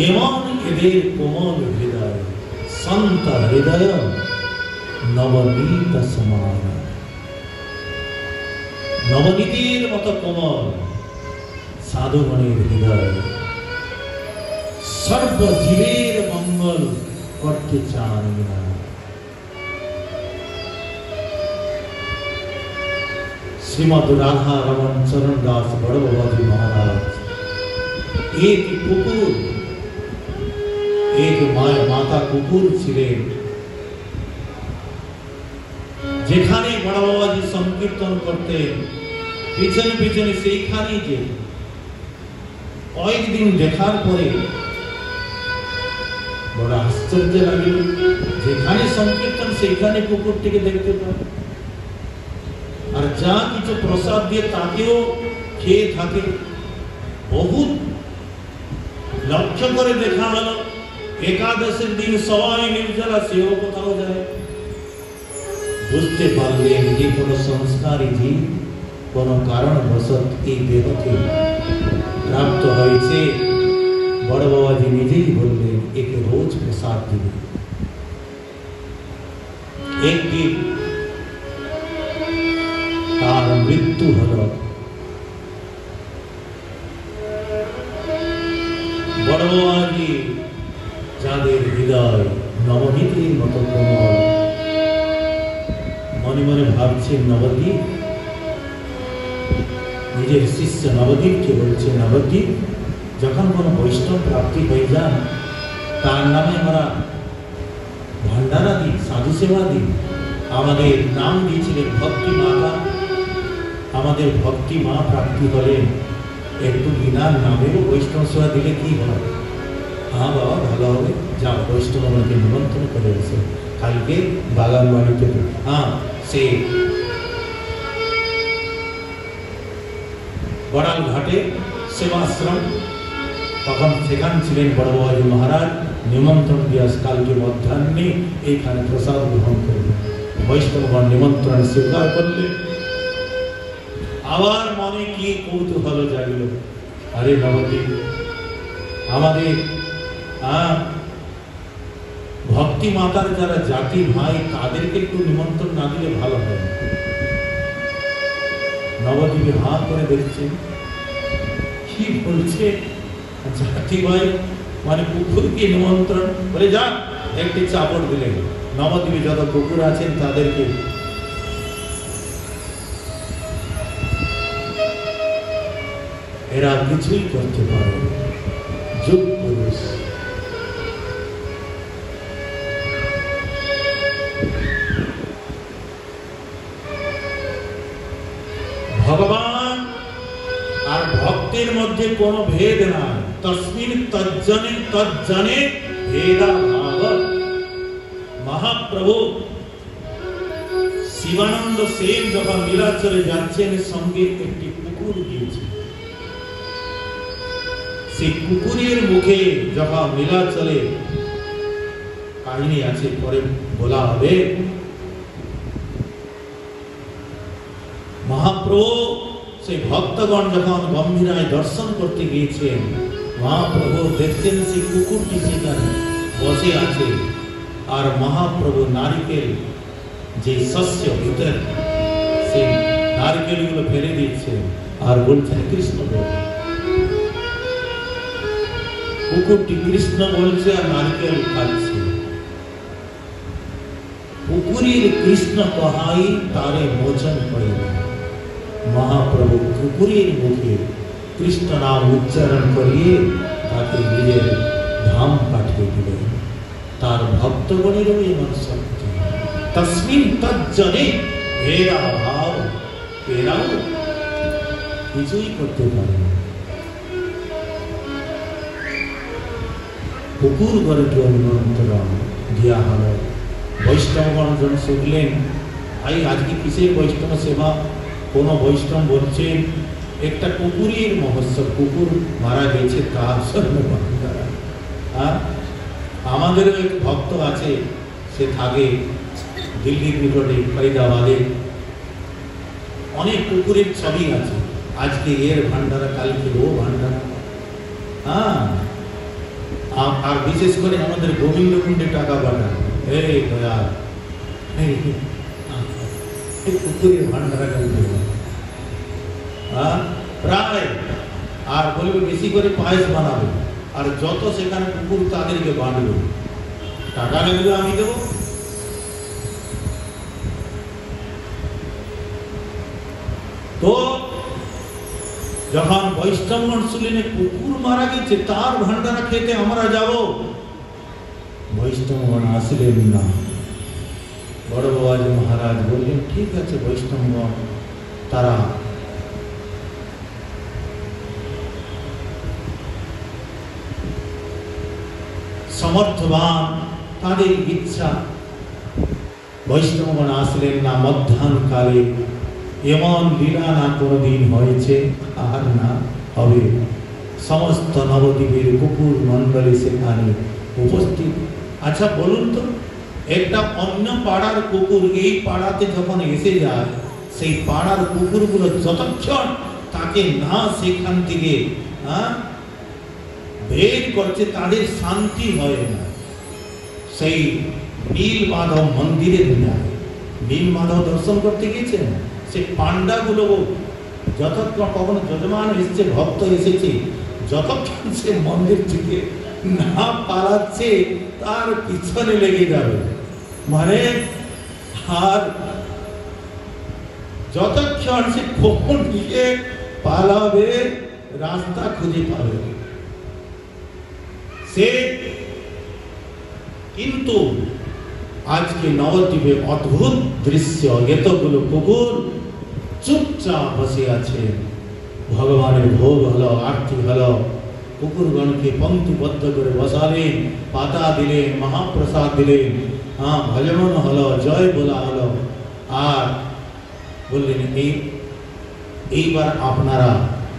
এমন, এদের কোমল হৃদয়, সন্ত হৃদয়, নবনীত সমান। নবনীতির মতো কোমল সাধুমণির হৃদয় সর্বজীবের মঙ্গল করতে চান। শ্রীমদ রাধা রমন চরণ দাস বড় বাবাজি মহারাজ এক কুকুর, এক মাতা কুকুর ছিলেন, যেখানে বড় বাবাজি সংকীর্তন করতেন পিছনে পিছনে সেইখানে যে কয়েকদিন দেখার পরে বড় আশ্চর্য লাগলো, যেখানে সংকীর্তন সেখানে কুকুরটিকে দেখতে পাই, আর যা কিছু প্রসাদ দিয়ে তাকেও খেয়ে থাকে। বহুত লক্ষ্য করে দেখা গেল একাদশীর দিন সবাই নির্জলা, সেও কোথাও যায়। বুঝতে পারলেন যে কোনো সংস্কারী জীব কোনো কারণবশত এই দেহকে প্রাপ্ত হয়েছে। বড় বাবাজি নিজেই বললেন একে রোজ প্রসাদ দিবে। একদিন তার মৃত্যু হল। বড় বাবাজি যাদের হৃদয় নবনীতির মতো কোমল, মনে মনে ভাবছেন নবদ্বীপ, নিজের শিষ্য নবদ্বীপকে বলছে, নবদ্বীপ যখন কোনো বৈষ্ণব প্রাপ্তি হয়ে যান তার নামে আমরা ভান্ডারা দিই, সাধু সেবা দিই। আমাদের নাম দিয়েছিলেন ভক্তি মাতা, আমাদের ভক্তি মা প্রাপ্তি হলেন, একটু বিনার নামেও বৈষ্ণব সেবা দিলে কি হয়? হ্যাঁ বাবা ভালো হবে, যা বৈষ্ণব আমাকে নিমন্ত্রণ করে এসে কালকে বাগান বাড়িতে। হ্যাঁ সে বড়াল ঘাটে সেবাশ্রম, তখন সেখান ছিলেন বড় বাবাজি মহারাজ। নিমন্ত্রণ দিয়ে কালকে মধ্যাহ্নে এইখানে প্রসাদ গ্রহণ করলেন। বৈষ্ণবগণ নিমন্ত্রণ স্বীকার করলেন। আবার মনে কি কৌতূহল জাগল, আরে নবদ্বীপ আমাদের ভক্তি মাতার যারা জাতি ভাই তাদেরকে একটু নিমন্ত্রণ না দিলে ভালো হয়। নবদ্বীপে হাঁ করে দেখছেন, কি বলছে জাতি ভাই মানে কুকুরকে নিমন্ত্রণ করে, যা একটি চাপড় দিলেন। নবদ্বীপে যত কুকুর আছেন তাদেরকে এরা কিছুই করতে পারে। যোগ পুরুষ ভগবান আর ভক্তের মধ্যে কোনো ভেদ নাই। তস্মিন তজ্জনে তজ্জনে ভেদাভাব। মহাপ্রভু শিবানন্দ সেন যখন নীলাচলে যাচ্ছেন সঙ্গে একটি কুকুর দিয়েছে। সেই কুকুরের মুখে যখন নীলাচলে, কাহিনী আছে পরে বলা হবে, মহাপ্রভু সেই ভক্তগণ যখন গম্ভীরায় দর্শন করতে গিয়েছেন, মহাপ্রভু দেখছেন সেই কুকুরটি সেখানে বসে আছে। আর মহাপ্রভু নারকেল যে শস্য ভিতরে সেই নারকেলগুলো ফেলে দিচ্ছেন আর বলছেন কৃষ্ণ বল। কুকুরটি কৃষ্ণ বলছে আর নারকেল খাচ্ছে। কুকুরের কৃষ্ণ কহাই তারে মোচন করিল। মহাপ্রভু কুকুরের মুখে কৃষ্ণ নাম উচ্চারণ করিয়ে তাকে নিজের ধাম পাঠিয়ে দিলেন। তার ভক্তগণেরও এমন শক্তি। তস্মিন তজ্জনে ভেদাভাব। এরাও কিছুই করতে পারে। কুকুর গণকে নিমন্ত্রণ দেওয়া হল। বৈষ্ণবগণ জন শুনলেন, ভাই আজকে কিসের বৈষ্ণব সেবা? কোনো বৈষ্ণব বলছেন একটা কুকুরের মহোৎসব, কুকুর মারা গেছে তার সর্বমান। আমাদেরও এক ভক্ত আছে, সে থাকে দিল্লির নিকটে ফরিদাবাদে, অনেক কুকুরের ছবি আছে। আজকে এর ভান্ডারা, কালকে ও ভান্ডারা। হ্যাঁ, আর বিশেষ করে আমাদের গোবিন্দকুণ্ডে টাকা পাঠান, এই দয়া কুকুরের ভান্ডারা। প্রায়, আর বলবে বেশি করে পায়েস বানাবে, আর যত সেখানে কুকুর তাদেরকে বাঁধবে। টাকা লাগবে আমি দেবো। তো যখন বৈষ্ণবগণ শুনলেন কুকুর মারা গেছে, তার ভান্ডারা খেতে আমরা যাব, বৈষ্ণবগণ আসলেন না। বড় বাবাজি মহারাজ বললেন ঠিক আছে বৈষ্ণবগণ, তারা সমর্থবান, তাদের ইচ্ছা। বৈষ্ণবগণ আসলেন না। মধ্যাহ্নকালে এমন লীলা না কোনোদিন হয়েছে আর না হবে। সমস্ত নবদ্বীপের কুকুর মণ্ডলী সেখানে উপস্থিত। আচ্ছা বলুন তো, একটা অন্য পাড়ার কুকুর এই পাড়াতে যখন এসে যায়, সেই পাড়ার কুকুরগুলো যতক্ষণ তাকে না সেখান থেকে বের করছে, তাদের শান্তি হয় না। সেই নীল মাধব মন্দিরে যায়, নীল মাধব দর্শন করতে গেছে, সেই পাণ্ডাগুলো যতক্ষণ কখনো যজমান এসছে, ভক্ত এসেছে, যতক্ষণ সে মন্দির থেকে না পালাচ্ছে তার পিছনে লেগে যাবে। মানে আর যতক্ষণ সে কখন গিয়ে পালাবে, রাস্তা খুঁজে পাবে সে। কিন্তু আজকে নবদ্বীপে অদ্ভুত দৃশ্য, এতগুলো কুকুর চুপচাপ বসে আছে, ভগবানের ভোগ হলো, আরতি হলো, কুকুরগণকে পঙ্ক্তিবদ্ধ করে বসালেন, পাতা দিলেন, মহাপ্রসাদ দিলেন, হ্যাঁ ভজন হলো, জয় বলা হলো, আর বললেন এইবার আপনারা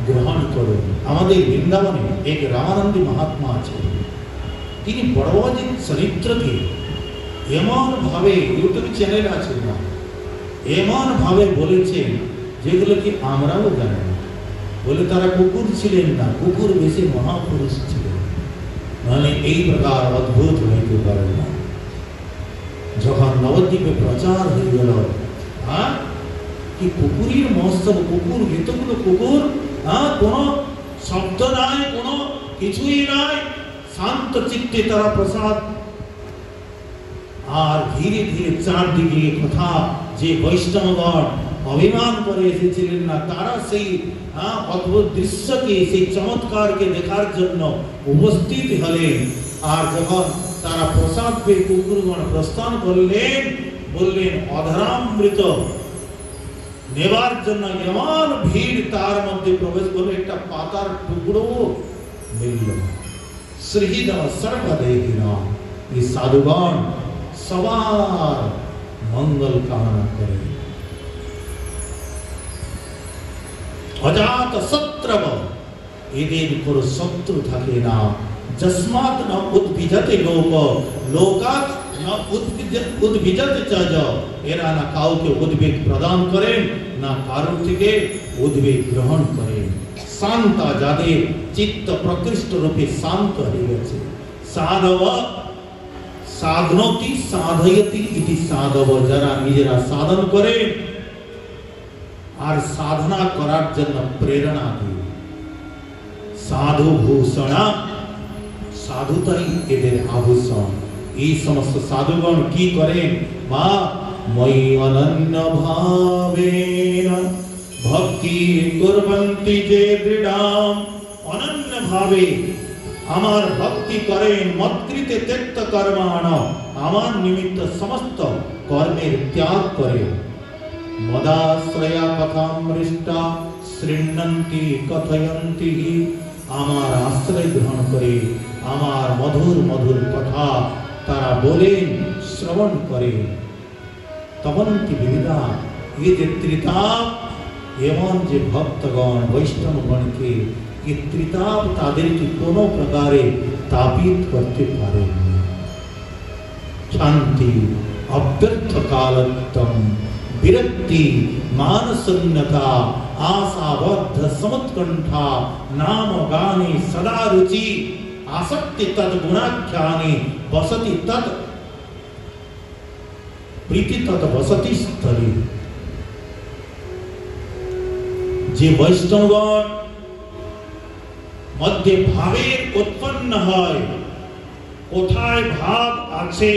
গ্রহণ করুন। আমাদের বৃন্দাবনে এক রামানন্দী মহাত্মা আছে, তিনি বড় বড় যে চরিত্রকে এমনভাবে, ইউটিউব চ্যানেল আছে না, এমনভাবে বলেছেন যেগুলো কি আমরাও জানি না। বলে তারা কুকুর ছিলেন না, কুকুর বেশি মহাপুরুষ ছিলেন, মানে এই প্রকার অদ্ভুত হইতে পারে না। যখন নবদ্বীপে প্রচার হয়ে গেল কি কুকুরের মহোৎসব, কুকুর এতগুলো কুকুর, কোনো শব্দ নাই, কোনো কিছুই নাই, শান্ত চিত্তে তারা প্রসাদ। আর ধীরে ধীরে চারদিকে কথা যে বৈষ্ণবগণ অভিমান করে এসেছিলেন না, তারা সেই অদ্ভুত দৃশ্যকে, সেই চমৎকারকে দেখার জন্য উপস্থিত হলেন। আর যখন তারা প্রসাদ পেয়ে কুকুরগণ প্রস্থান করলেন, বললেন অধরামৃত নেবার জন্য এমন ভিড় তার মধ্যে প্রবেশ করলো, একটা পাতার টুকরো মিলল। শ্রীদা সর্বদেহী নাম এই সাধুগণ সবার মঙ্গল কামনা করে। অজাত শত্রব এদের কোনো শত্রু থাকে না। যস্মাৎ না উদ্ভিজতে লোক, লোকাত না উদ্ভিজতে চাজ। এরা না কাউকে উদ্ভিদ প্রদান করেন, না কারোর থেকে উদ্ভিদ গ্রহণ করেন। শান্তা যাদের চিত্ত প্রকৃষ্ট রূপে শান্ত হয়ে গেছে, সাধব সাধনতি সাধয়তি ইতি সাধব, যারা নিজেরা সাধন করে আর সাধনা করার জন্য প্রেরণা দেয়। সাধু ভূষণা, সাধুতাই এদের আভূষণ। এই সমস্ত সাধুগণ কি করেন? মা ময়ি অনন্য ভাবেন ভক্তি কুরবন্তি যে দৃঢ়াম, অনন্য ভাবে আমার ভক্তি করেন। মৎকৃতে ত্যক্ত কর্মাণ, আমার নিমিত্ত সমস্ত কর্মের ত্যাগ করেন। মদাশ্রয়া কথামৃষ্টা শৃণন্তি কথয়ন্তি, আমার আশ্রয় গ্রহণ করে, আমার মধুর মধুর কথা তারা বলেন, শ্রবণ করেন। তবন্তি বিবিধা এ ত্রিতাপ, এমন যে ভক্তগণ বৈষ্ণবগণকে এই ত্রিতাপ তাদেরকে কোনো প্রকারে তাপিত করতে পারে। শান্তি অব্যর্থ কালোত্তম বিরক্তি মানসন্নতা আশাবদ্ধ সমৎকণ্ঠা নাম গানে সদা রুচি আসক্তি তদ্গুণাখ্যানে বসতি তৎ প্রীতি তৎ বসতি স্থলে। যে বৈষ্ণবগণ মধ্যে ভাবের উৎপন্ন হয়, কোথায় ভাব আছে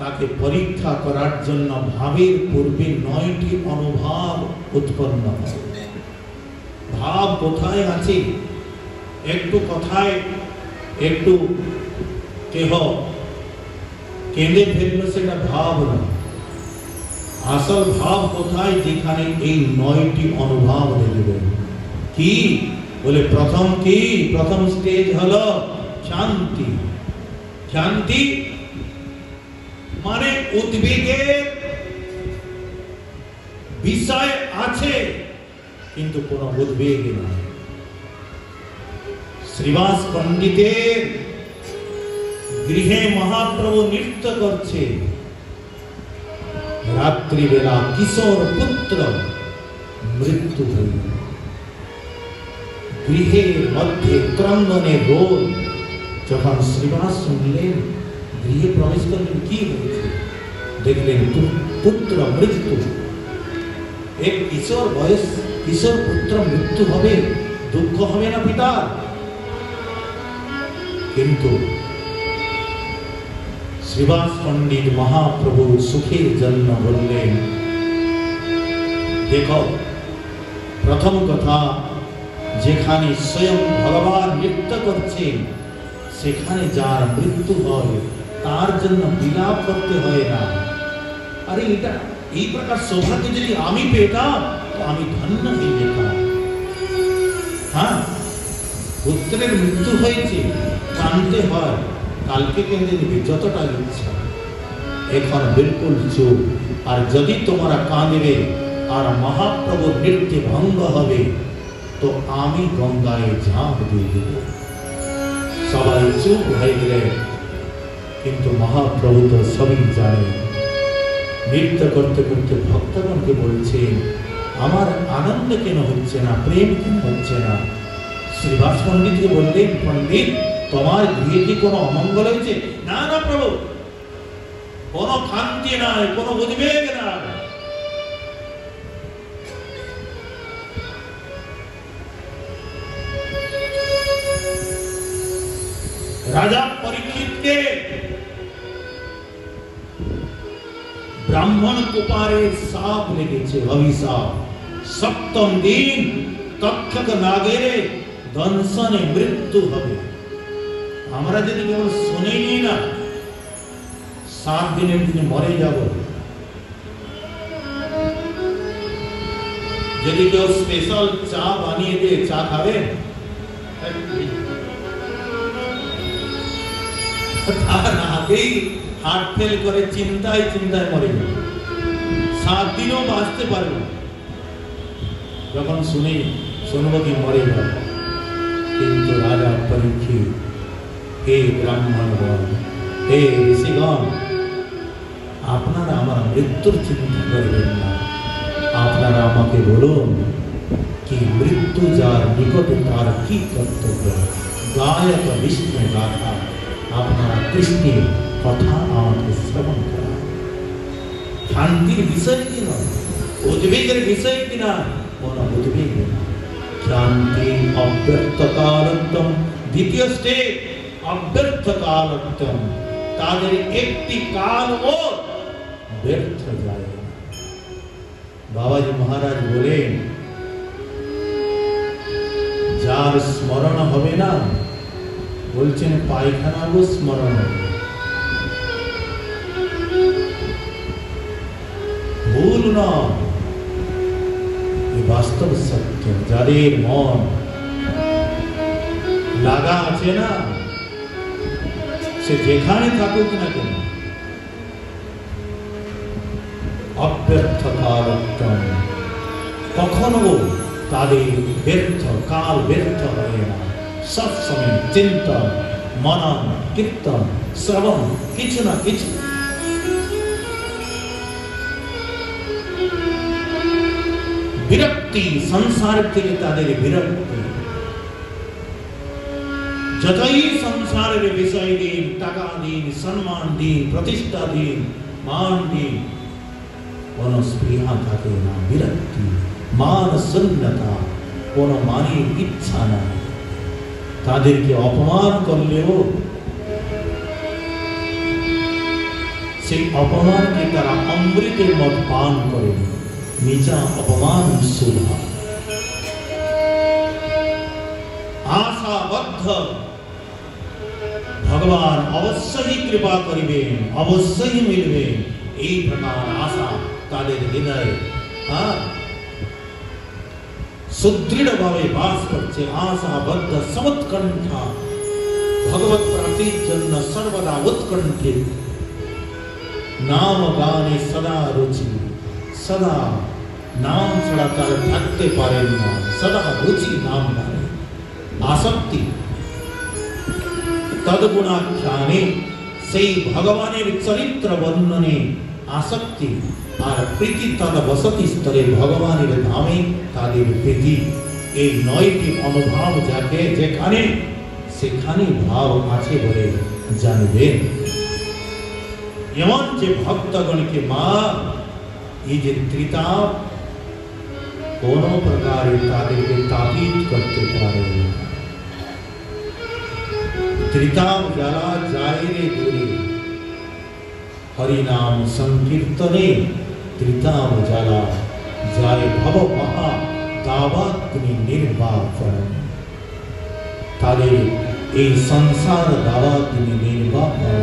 তাকে পরীক্ষা করার জন্য ভাবের পূর্বে 9টি অনুভব উৎপন্ন হয়। ভাব কোথায় আছে? একটু কথায় একটু কেহ কেঁদে ফেলল, সেটা ভাব না। আসল ভাব কোথায়? যেখানে এই 9টি অনুভব দেখবে। কি বলে? প্রথম কি? প্রথম স্টেজ হলো শান্তি। শান্তি মানে উদ্বেগের বিষয় আছে কিন্তু কোন উদ্বেগ নাই। শ্রীবাস পণ্ডিতের গৃহে মহাপ্রভু নৃত্য করছে রাত্রিবেলা। কিশোর পুত্র মৃত্যু হইল, গৃহের মধ্যে ক্রন্দনে রোল। যখন শ্রীবাস শুনলেন, গৃহে প্রবেশ করলেন, কি হয়েছে? দেখলেন পুত্র মৃত্যু। এক কিশোর বয়স, কিশোর পুত্র মৃত্যু হবে, দুঃখ হবে না পিতা? কিন্তু শ্রীবাস পণ্ডিত মহাপ্রভু সুখের জন্য বললেন, দেখো প্রথম কথা, যেখানে স্বয়ং ভগবান নৃত্য করছেন সেখানে যার মৃত্যু হয় তার জন্য বিলাপ করতে হয় না। আরে এটা এই প্রকার সৌভাগ্য যদি আমি পেতাম তো আমি ধন্য হয়ে যেতাম। হ্যাঁ, পুত্রের মৃত্যু হয়েছে, কানতে হয়, কালকে কেঁদে নিবি যতটা ইচ্ছা, এখন বিলকুল চুপ। আর যদি তোমরা কাঁদবে আর মহাপ্রভুর নৃত্যে ভঙ্গ হবে তো আমি গঙ্গায় ঝাঁপ দিয়ে দেব। সবাই চুপ হয়ে গেলেন, কিন্তু মহাপ্রভু তো সবই জানেন। নৃত্য করতে করতে ভক্তগণকে বলছে, আমার আনন্দ কেন হচ্ছে না, প্রেম কেন হচ্ছে না? শ্রীবাস পণ্ডিতকে বললেন, পণ্ডিত তোমার গৃহে কি কোনো অমঙ্গল হয়েছে? না না প্রভু, কোনো শান্তি নাই, কোনো উদ্বেগ নাই। রাজা পরীক্ষিতকে ব্রাহ্মণ কুপারে সাপ লেগেছে, অভিশাপ। সপ্তম দিন তক্ষক নাগেরে দংশনে মৃত্যু হবে। আমরা যদি কেবল শুনিনি না, 7 দিনের দিনে মরে যাব। যদি কেউ স্পেশাল চা বানিয়ে দিয়ে চা খাবে, হার্ট ফেল করে চিন্তায় চিন্তায় মরে যাবে, 7 দিনও বাঁচতে পারবে। যখন শুনবো কি মরে যাবে। কিন্তু রাজা পরীক্ষিত, হে ব্রাহ্মণগণ, হে ঋষিগণ, আপনারা আমার মৃত্যুর চিন্তা করবেন না। আপনারা আমাকে বলুন কি মৃত্যু যার নিকটে তার কি কর্তব্য? গায়ক বিষ্ণু গাথা, আপনারা কৃষ্ণের কথা আমাকে শ্রবণ করা। শান্তির বিষয় কি না, উদ্বেগের বিষয় কিনা? কোনো উদ্বেগ না। শান্তি অব্যর্থকারত্বম, দ্বিতীয় স্টেপ অব্যর্থ কালত্বম, তাদের একটি কাল ও ব্যর্থ যায়। বাবাজি মহারাজ বলেন, যার স্মরণ হবে না, বলছেন পায়খানারও স্মরণ হবে। ভুল না, এ বাস্তব সত্য। যাদের মন লাগা আছে না, সে যেখানে থাকুক না কেন, অব্যর্থ কালত্বম, কখনো তাদের ব্যর্থ কাল ব্যর্থ হয় না। সবসময় চিন্তা, মনন, কীর্তন, শ্রবণ, কিছু না কিছু। বিরক্তি, সংসার থেকে তাদের বিরক্তি। যতই সংসারের বিষয় দিন, টাকা দিন, সম্মান দিন, প্রতিষ্ঠা দিন, মান দিন, কোন স্পৃহা থাকে না। বিরক্তি, মান সুন্নতা, কোন মানের ইচ্ছা নাই। তাদেরকে অপমান করলেও সেই অপমানকে তারা অমৃতের মত পান করে। নিজা অপমান সুধা আশাবদ্ধ, ভগবান অবশ্যই কৃপা করিবেন, অবশ্যই মিলবেন, এই প্রকার আশা তাদের হৃদয়ে সুদৃঢ় ভাবে বাস করছে। আশাবদ্ধ সমৎকণ্ঠা, ভগবত প্রাপ্তির জন্য সর্বদা উৎকণ্ঠিত, নাম গানে সদা রুচি, সদা নাম ছাড়া তারা থাকতে পারেন না, সদা রুচি নাম গানে আসক্তি। তদ্গুণাখ্যানে, সেই ভগবানের চরিত্র বর্ণনে আসক্তি আর প্রীতি, তদবসতি স্থলে ভগবানের নামে তাদের প্রীতি। এই নয়টি অনুভব যাকে যেখানে সেখানে ভাব আছে বলে জানবে। এমন যে ভক্তগণকে মা এই যে ত্রিতাপ কোন প্রকারে তাদেরকে তাবিদ করতে পারে। ত্রিতাপ জ্বালা যায় রে দূরে, হরিনাম সংকীর্তনে ত্রিতাপ জ্বালা যায়। ভব মহা দাবাগ্নি নির্বাপন, তাদের এই সংসার দাবাগ্নি নির্বাপন।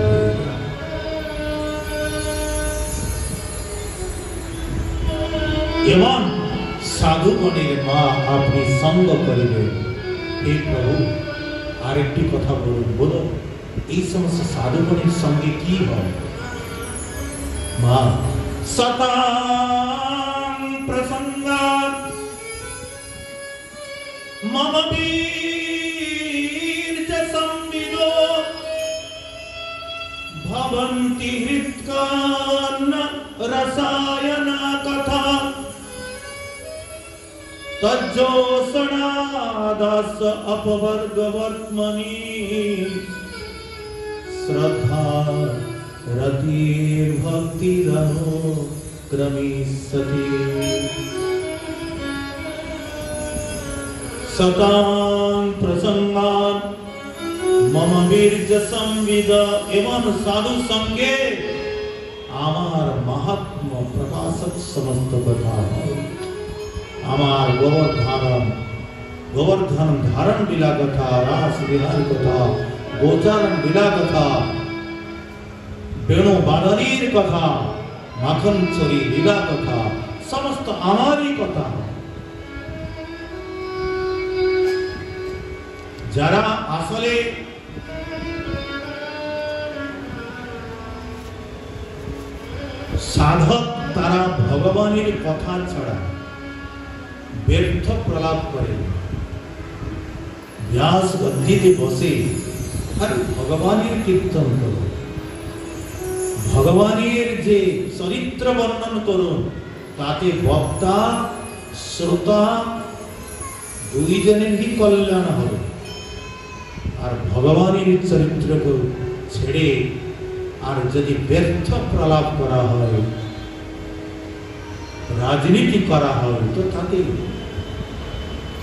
এমন সাধুগণের মা আপনি সঙ্গ করিবেন। এই প্রভু আরেকটি কথা বলুন, বলো এই সমস্ত সাধুগণের সঙ্গে কি হয়? মা সতাং প্রসঙ্গাৎ মম বীর্য সম্বিদো ভবন্তি হৃৎকান্ন রসায়না কথা তজ্জোষণাদাস অপবর্গবর্ত্মনি শ্রদ্ধা রতির ভক্তিরনো ক্রমিষ্যতি। সতাং প্রসঙ্গান মম বীর্য সম্বিদ, এমন সাধু সঙ্গে আমার মহাত্ম প্রকাশক সমস্ত কথা হয়। আমার গোবর্ধন গোবর্ধন ধারণ লীলা কথা, রাস বিহার কথা, গোচারণ লীলা কথা, বেণু বাদনীর কথা, মাখন ছড়ি লীলা কথা, সমস্ত আমারই কথা। যারা আসলে সাধক তারা ভগবানের কথা ছাড়া ব্যর্থ প্রলাপ করে। ব্যাস গদ্দিতে বসে আর ভগবানের কীর্তন করুন, ভগবানের যে চরিত্র বর্ণন করুন, তাতে বক্তা শ্রোতা দুইজনেরই কল্যাণ হবে। আর ভগবানের চরিত্রকে ছেড়ে আর যদি ব্যর্থ প্রলাপ করা হয়, রাজনীতি করা হয়, তো তাতে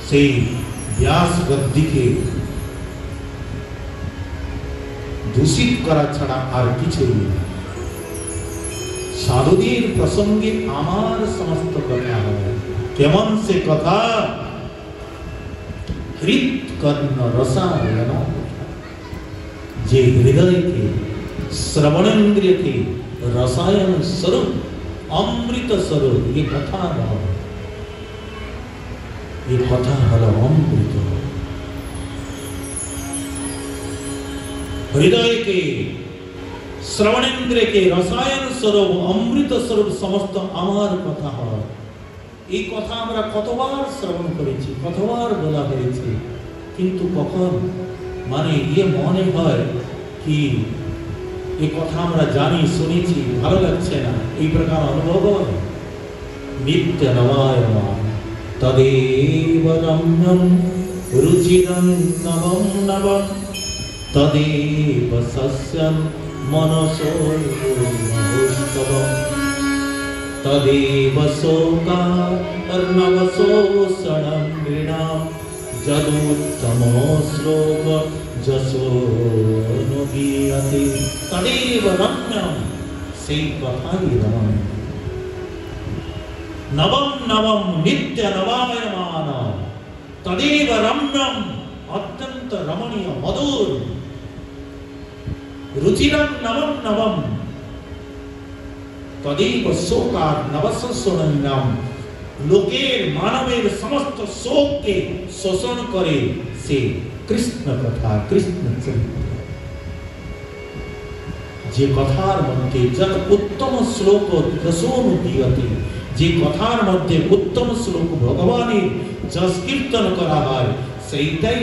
সেই ব্যাস গদ্দিকে দূষিত করা ছাড়া আর কিছুই নেই। সাধুদের প্রসঙ্গে আমার সমস্ত কথা হয়। কেমন সে কথা? হৃৎকর্ণ রসায়ন, যে হৃদয়কে শ্রবণেন্দ্রিয়কে রসায়ন স্বরূপ অমৃত স্বরূপ, এই কথা হল, এই কথা হল অমৃত। হৃদয়কে শ্রবণেন্দ্রকে রসায়ন স্বরূপ অমৃত স্বরূপ সমস্ত আমার কথা হয়। এই কথা আমরা কতবার শ্রবণ করেছি, কতবার বলা হয়েছে, কিন্তু কখন মানে ইয়ে মনে হয় কি এ কথা আমরা জানি, শুনেছি, ভালো লাগছে না, এই প্রকার অনুভব। নিত্য নবায়ন তদেব রম্যম রুচিরং নবম নবম তদেব সস্যম মনসো মহোৎসবম। तदेव शोका कर्णवशोषणं गृणां यदुत्तमो श्लोक যশোনুগীয়তে তদেব রম্যম সেইবহারি রমণ নবম নবম নিত্য নবায়মান তদেব রম্যম অত্যন্ত রমণীয় মধুর রুচিরং নবম নবম তদেব শোকার নবসোষণাম লোকের মানবের সমস্ত শোককে শোষণ করে সে কৃষ্ণ কথা কৃষ্ণ চরিত্র, যে কথার মধ্যে যত উত্তম শ্লোক রসোনুদীয়তে, যে কথার মধ্যে উত্তম শ্লোক ভগবানের যশ কীর্তন করা হয় সেইটাই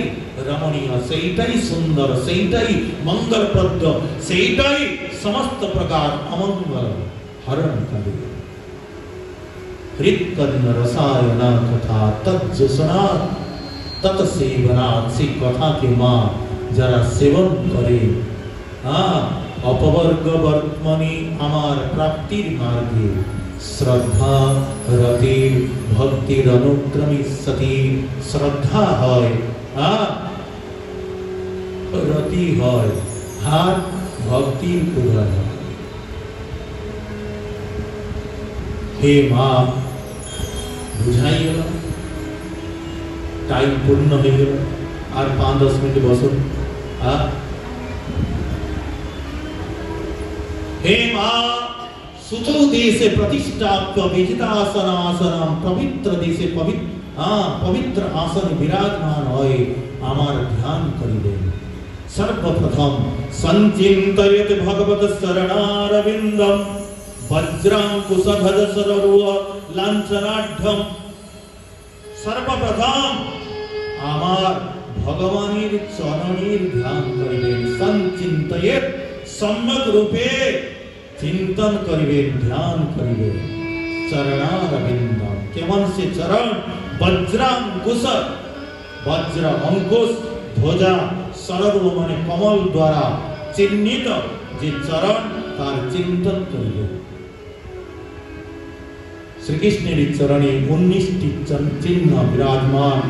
রমণীয়, সেইটাই সুন্দর, সেইটাই মঙ্গলপ্রদ, সেইটাই সমস্ত প্রকার অমঙ্গল হরণ করে। হৃৎকর্ণ রসায়না কথা তৎজনা তত সেবনাথ, সেই কথাকে মা যারা সেবন করে অপবর্গ বর্তমানে আমার প্রাপ্তির মার্গে শ্রদ্ধা রতির ভক্তির অনুক্রমী সতী শ্রদ্ধা হয়, রতি হয়, আর ভক্তির উদয় হয়। হে মা, বুঝাইও না, টাইম পূর্ণ হয়ে গেল, আর 5-10 মিনিট বসুন। হে মা, সুতো দেশে প্রতিষ্ঠাপ্য বিজিতাসন আসনম পবিত্র দেশে পবিত্র আসন বিরাজমান হয় আমার ধ্যান করিবে। সর্বপ্রথম সঞ্চিন্তয়তে ভগবত শরণারবিন্দম বজ্রাঙ্কুশধ্বজ সরোহ লাঞ্ছনাঢ্যম। সর্বপ্রথম আমার ভগবানের চরণের ধ্যান করিবেন, সঞ্চিন্তয়েৎ সম্যক রূপে চিন্তন করিবেন, ধ্যান করিবেন। চরণারবিন্দম, কেমন সে চরণ? বজ্রাঙ্কুশ, বজ্র অঙ্কুশ, ধ্বজা সরব মানে কমল দ্বারা চিহ্নিত যে চরণ, তার চিন্তন করিবেন। শ্রীকৃষ্ণের চরণে 19টি চিহ্ন বিরাজমান।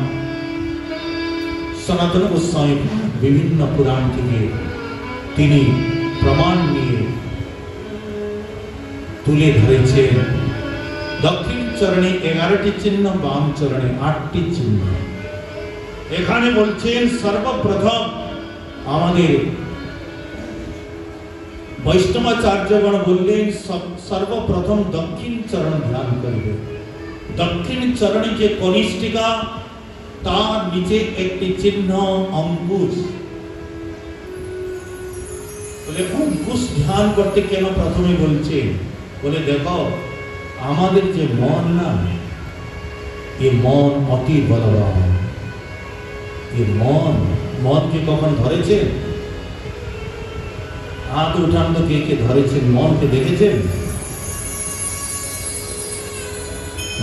সনাতন গোস্বামী বিভিন্ন পুরাণ থেকে তিনি প্রমাণ নিয়ে তুলে ধরেছেন। দক্ষিণ চরণে 11টি চিহ্ন, বাম চরণে 8টি চিহ্ন। এখানে বলছেন সর্বপ্রথম আমাদের বৈষ্ণবাচার্যগণ বললেন সর্বপ্রথম দক্ষিণ চরণ ধ্যান করবে। দক্ষিণ চরণে যে কনিষ্ঠিকা, তার নিচে একটি চিহ্ন অঙ্কুশ। বলে অঙ্কুশ ধ্যান করতে কেন প্রথমে বলছে? বলে দেখো, আমাদের যে মন না, এ মন অতি বলবান। এ মন, মনকে কখন ধরেছে? হাত উঠান তো কে কে ধরেছেন? মনকে দেখেছেন?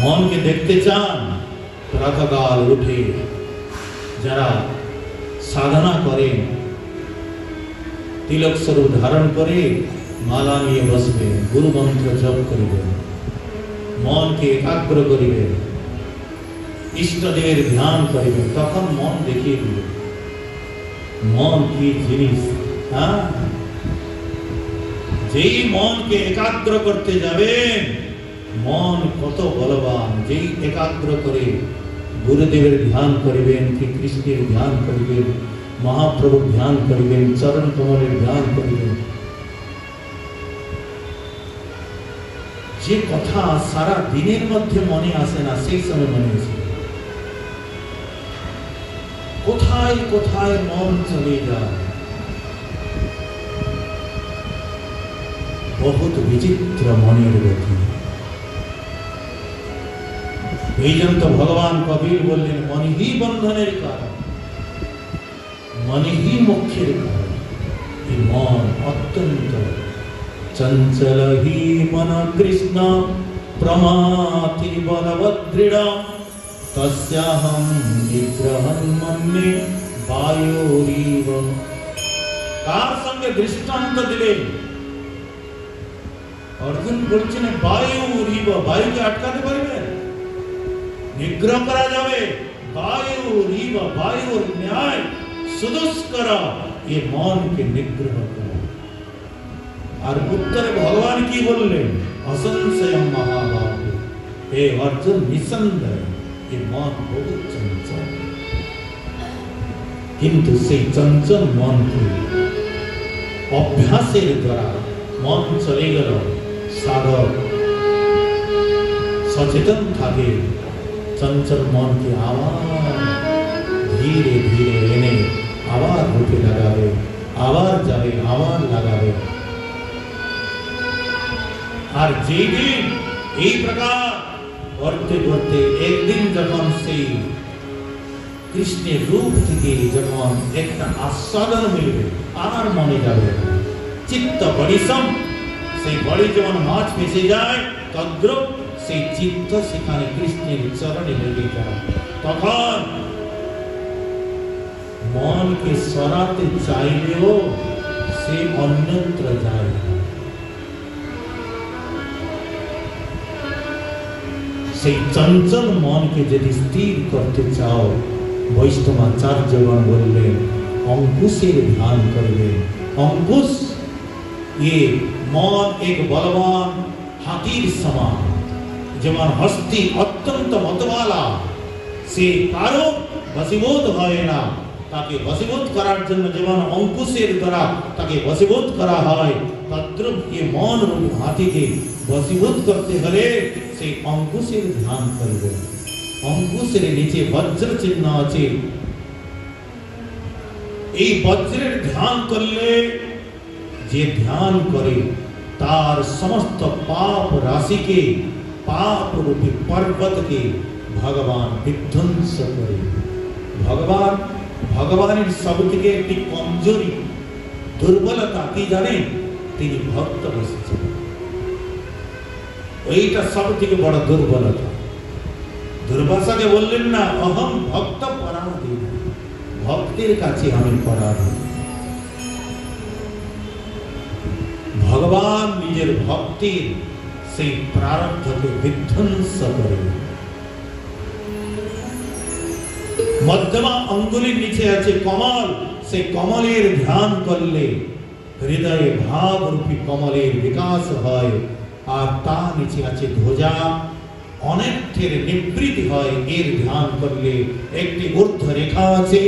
মনকে দেখতে চান? প্রাতকাল উঠে যারা সাধনা করেন, তিলক স্বরূপ ধারণ করে মালা নিয়ে বসবে, গুরু মন্ত্র জপ করিবেন, মনকে একাগ্র করিবেন, ইষ্টদেবের ধ্যান করিবেন, তখন মন দেখিয়ে দিবে মন কি জিনিস। যেই মনকে একাগ্র করতে যাবেন, মন কত বলবান। যেই একাগ্র করে গুরুদেবের ধ্যান করিবেন, কি কৃষ্ণের ধ্যান করিবেন, মহাপ্রভুর ধ্যান করিবেন, চরণ কমলের ধ্যান করিবেন, যে কথা সারা দিনের মধ্যে মনে আসে না, সেই সময় মনে আসে। কোথায় কোথায় মন চলে যায়, বহুত বিচিত্র মনের গতি। এই জন্য তো ভগবান কবির বললেন, মনহি বন্ধনের কারণ, মনহি মুখ্যের কারণ। এই মন অত্যন্ত চঞ্চল হি মন কৃষ্ণ প্রমাতি বলবদৃঢ় তস্যাহং নিগ্রহং মন্যে বায়োরিব। কার সঙ্গে দৃষ্টান্ত দিলেন? অর্জুন বলছে না বায়ু রিব, বায়ুকে আটকাতে পারবে? নিগ্রহ করা যাবে? বায়ু রিব, বায়ুর ন্যায় সুদুষ্করা এ মনকে নিগ্রহ করা। আর উত্তরে ভগবান কি বললেন? অসংশয় মহাভাব, হে অর্জুন নিঃসন্দেহ এ মন বহু চঞ্চল, কিন্তু সেই চঞ্চল মনকে অভ্যাসের দ্বারা মন চলে গেল। সাধক সচেতন থাকে, চঞ্চল মনকে আবার ধীরে ধীরে এনে আবার রুটে লাগাবে, আবার যাবে, আবার লাগাবে। আর যেদিন এই প্রকার করতে করতে একদিন যখন সেই কৃষ্ণের রূপ থেকে যখন একটা আস্বাদন মিলবে, আমার মনে যাবে চিত্ত বড়িসম, সেই বড়ি যখন মাছ মিশে যায় তদ্রুপ সেই চিত্ত সেখানে কৃষ্ণের চরণে লেগে যায়। তখন মনকে সরাতে চাইলেও সে অন্যত্র যায়। সেই চঞ্চল মনকে যদি স্থির করতে চাও, বৈষ্ণবাচার্যগণ বললেন অঙ্কুশের ধ্যান করলেন। অঙ্কুশ এ মন এক বলবান হাতির সমান, যেমন হস্তি অত্যন্ত মতবালা, সে কারো বশীভূত হয় না। তাকে বশীভূত করার জন্য যেমন অঙ্কুশের দ্বারা তাকে বশীভূত করা হয়, তদ্রুপ এ মন রূপ হাতিকে বশীভূত করতে হলে সেই অঙ্কুশের ধ্যান করবে। অঙ্কুশের নিচে বজ্র চিহ্ন আছে, এই বজ্রের ধ্যান করলে, যে ধ্যান করে তার সমস্ত পাপ রাশিকে, পাপ রূপী পর্বতকে ভগবান বিধ্বংস করে। ভগবানের সব থেকে একটি কমজোরি, দুর্বলতা কি জানেন? তিনি ভক্ত বসেছেন, এইটা সব থেকে বড় দুর্বলতা। দুর্বাসাকে বললেন না অহম ভক্ত পরাধীন, ভক্তের কাছে আমি পরাধীন। ভগবান নিজের ভক্তির সেই প্রারব্ধকে বিধ্বংস করে। মধ্যমা আঙ্গুলির নিচে আছে কমল, সেই কমলের ধ্যান করলে হৃদয়ে ভাব রূপী কমলের বিকাশ হয়। আর তার নিচে আছে ধ্বজা, অনেকের নিবৃত্তি হয় এর ধ্যান করলে। একটি ঊর্ধ্ব রেখা আছে,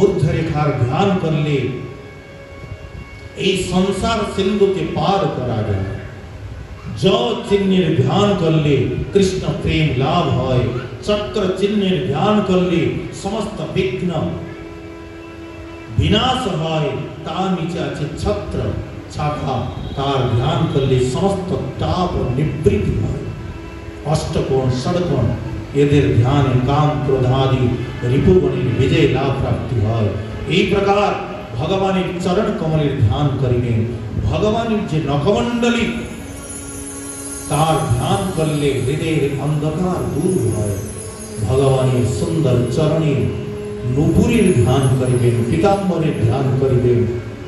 ঊর্ধ্ব রেখার ধ্যান করলে এই সংসার সিন্ধুকে পার করা যায়। জয় চিহ্নের ধ্যান করলে কৃষ্ণ প্রেম লাভ হয়। চক্র চিহ্নের ধ্যান করলে সমস্ত বিঘ্ন বিনাশ হয়। তার নিচে আছে ছত্র ছাতা, তার ধ্যান করলে সমস্ত তাপ নিবৃত্তি হয়। অষ্টকোণ ষড়কোণ এদের ধ্যানে কাম ক্রোধাদি রিপুগণের বিজয় লাভ প্রাপ্তি হয়। এই প্রকার ভগবানের চরণ কমলের ধ্যান করিলেন। ভগবানের যে নখমণ্ডলী তার ধ্যান করলে হৃদয়ের অন্ধকার দূর হয়। ভগবানের সুন্দর চরণে নুপুরের ধ্যান করিবেন, পীতাম্বরের ধ্যান করিবেন,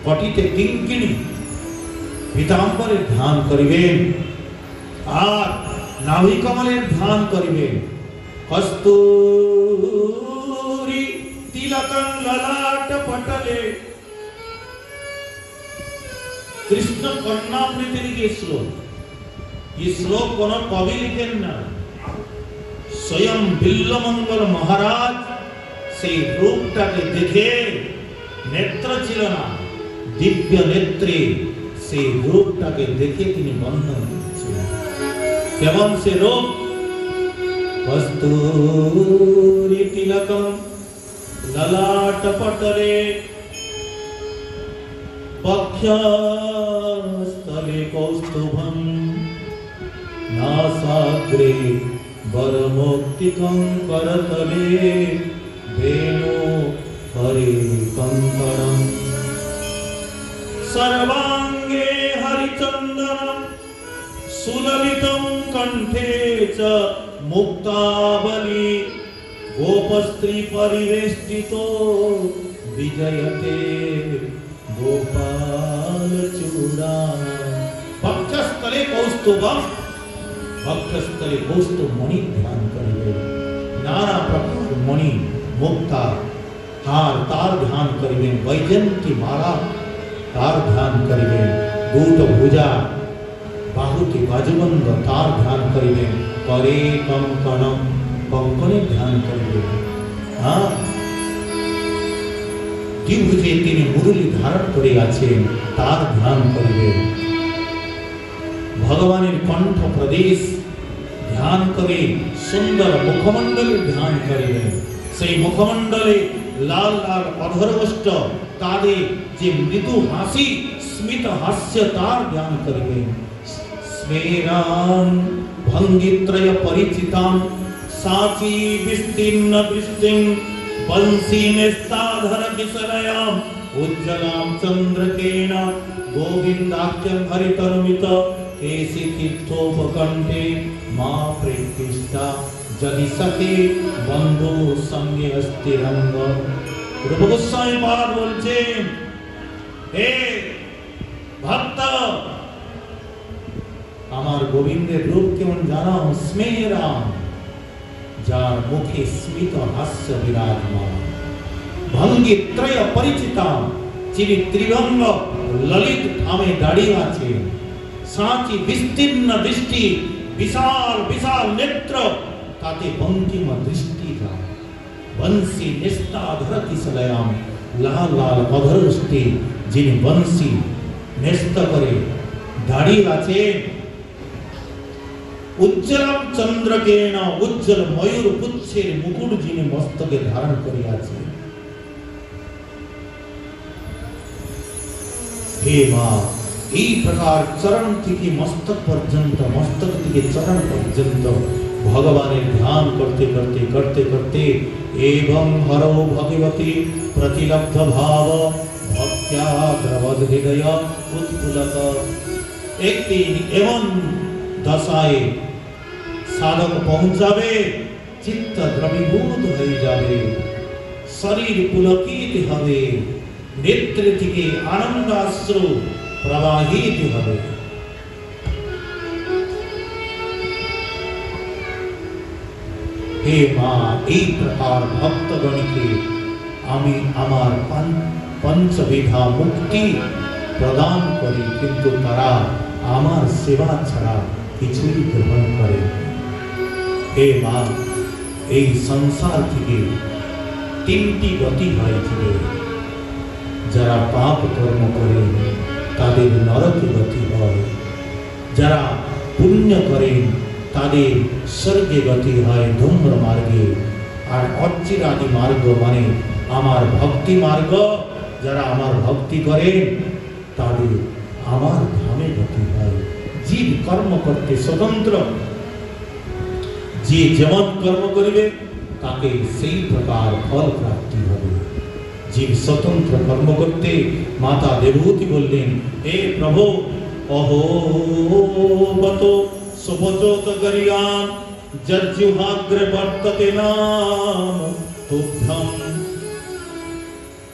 কটিতে কিঙ্কিণী পীতাম্বরের ধ্যান করিবেন, আর নাভি কমলের ধ্যান করিবেন। কস্তুরী তিলকং ললাট পটলে কৃষ্ণ কর্ণামৃতের যে শ্লোক, এই শ্লোক কোন কবি লিখেন না, স্বয়ং বিল্লমঙ্গল মহারাজ সেই রূপটাকে দেখে নেত্র ছিল না, দিব্য নেত্রে সেই রূপটাকে দেখে তিনি বন্ধন করেছিলেন। কেমন সে রূপ? কস্তুরী তিলকম ললাট পটলে বক্ষস্থলে কৌস্তুভম নাসাগ্রে বরমৌক্তিকং করতলে বেণু হরিকঙ্করং সর্বাঙ্গে হরিচন্দনম সুললিতং কণ্ঠে চ মুক্তাবলী গোপস্ত্রী পরিবেষ্টিত বিজয়তে গোপাল চূড়া। স্থলে কৌস্তুভ ভক্তস্থলে কৌস্তু মণি ধ্যান করিবে। নানা প্রকার মণি মুক্তা হার তার ধ্যান করিবেন, বৈজয়ন্তী মালা তার ধ্যান করিবেন, গুট ভুজা বাহুটি বাজবন্ধ তার ধ্যান করিবেন, করে কঙ্কণ কঙ্কনে ধ্যান করিবেন। হ্যাঁ, ত্রিভুজে তিনি মুরলী ধারণ করে আছেন, তার ধ্যান করিবেন। ভগবানের কণ্ঠ প্রদেশ ধ্যান করে সুন্দর মুখমণ্ডলে ধ্যান করিবেন। সেই মুখমণ্ডলে লাল আর অধরবষ্ট তারে যে মৃদু হাসি স্মিত হাস্য তার ধ্যান করিবেন। স্মেরান ভঙ্গিত্রয় পরিচিতাম সাচি বিস্তীর্ণ বৃষ্টিং বংশী নিস্তাধর বিসরয়াম উজ্জ্বলাম চন্দ্রকেণ গোবিন্দাক্ষ হরিতরমিত কেশি তীর্থোপকণ্ঠে মা প্রীতিষ্ঠা যদি সখে বন্ধু সঙ্গে অস্তি রঙ্গ। রূপ গোস্বামী পাদ বলছেন, হে ভক্ত, আমার গোবিন্দের রূপ কেমন জানো? স্মেরাম, যার মুখে স্মিত হাস্য বিরাজমান। ভঙ্গি ত্রয় পরিচিতাম, যিনি ত্রিভঙ্গ ললিত ধামে দাঁড়িয়ে আছে। সাঁচি বিস্তীর্ণ দৃষ্টি, বিশাল বিশাল নেত্র, তাতে বঙ্কিম দৃষ্টি যায়। বংশী নিস্তাধর কিশলয়াম, লাল লাল অধরষ্টি, যিনি বংশী নিস্ত করে দাঁড়িয়ে আছে। উজ্জ্বলম চন্দ্রকেণ, উজ্জ্বল ময়ূর পুচ্ছের মুকুট যিনি মস্তকে ধারণ করিয়াছে। হে মা, এই প্রকার চরণ থেকে মস্তক পর্যন্ত, মস্তক থেকে চরণ পর্যন্ত ভগবানের ধ্যান করতে করতে করতে করতে এবং হর ভগবতী প্রতিলব্ধ ভাব ভক্ত্যা দ্রবদ হৃদয় উৎফুল্লত। একটি এমন দশায় সাধক পৌঁছাবে, চিত্ত দ্রবীভূত হয়ে যাবে, শরীর পুলকিত হবে, নেত্র থেকে আনন্দ আশ্রু প্রবাহিত হবে। হে মা, এই প্রকার ভক্তগণকে আমি আমার পঞ্চবিধা মুক্তি প্রদান করি, কিন্তু তারা আমার সেবা ছাড়া কিছুই গ্রহণ করে। হে মা, এই সংসার থেকে তিনটি গতি হয়েছিল, যারা পাপ কর্ম করে তাদের নরক গতি হয়, যারা পুণ্য করেন তাদের স্বর্গে গতি হয় ধূম্র মার্গে, আর অচিরাদি মার্গ মানে আমার ভক্তি মার্গ, যারা আমার ভক্তি করেন তাদের আমার ধামে গতি হয়। জীব কর্ম করতে স্বতন্ত্র, যে যেমন কর্ম করিবে তাকে সেই প্রকার ফল প্রাপ্তি হবে। জীব স্বতন্ত্র কর্ম করতে মাতা দেবহূতি বললেন, হে প্রভু, অহো বত সুবচোত গরিয়ান যজ্জুহাগ্র বর্ততে নাম তুভ্যম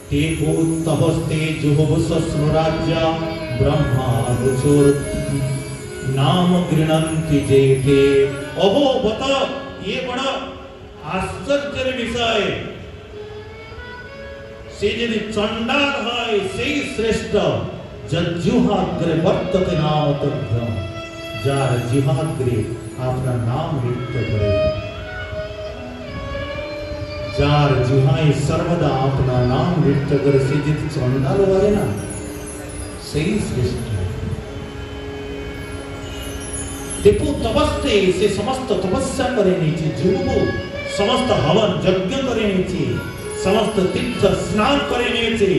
তে ভূতহস্তে জুহবসস্মরাজ্যা ব্রহ্মা রুচুর নাম গৃণন্তি জেতে। অহো বত, ये बड़ा आश्चर्य विषय, সে যদি চণ্ডাল হয় সেই শ্রেষ্ঠ। যজ্জুহাগ্রে বর্ততে নাম তুভ্যম, যার জিহাগ্রে আপনার নাম লিপ্ত করে, যার জিহায় সর্বদা আপনার নাম লিপ্ত করে, সে যদি চণ্ডাল হয় না সেই শ্রেষ্ঠ। টিপু তপস্তে, সে সমস্ত তপস্যা করে নিয়েছে, যুব সমস্ত হবন যজ্ঞ করে নিয়েছে, সমস্ত তীর্থ স্নান করে নিয়েছে,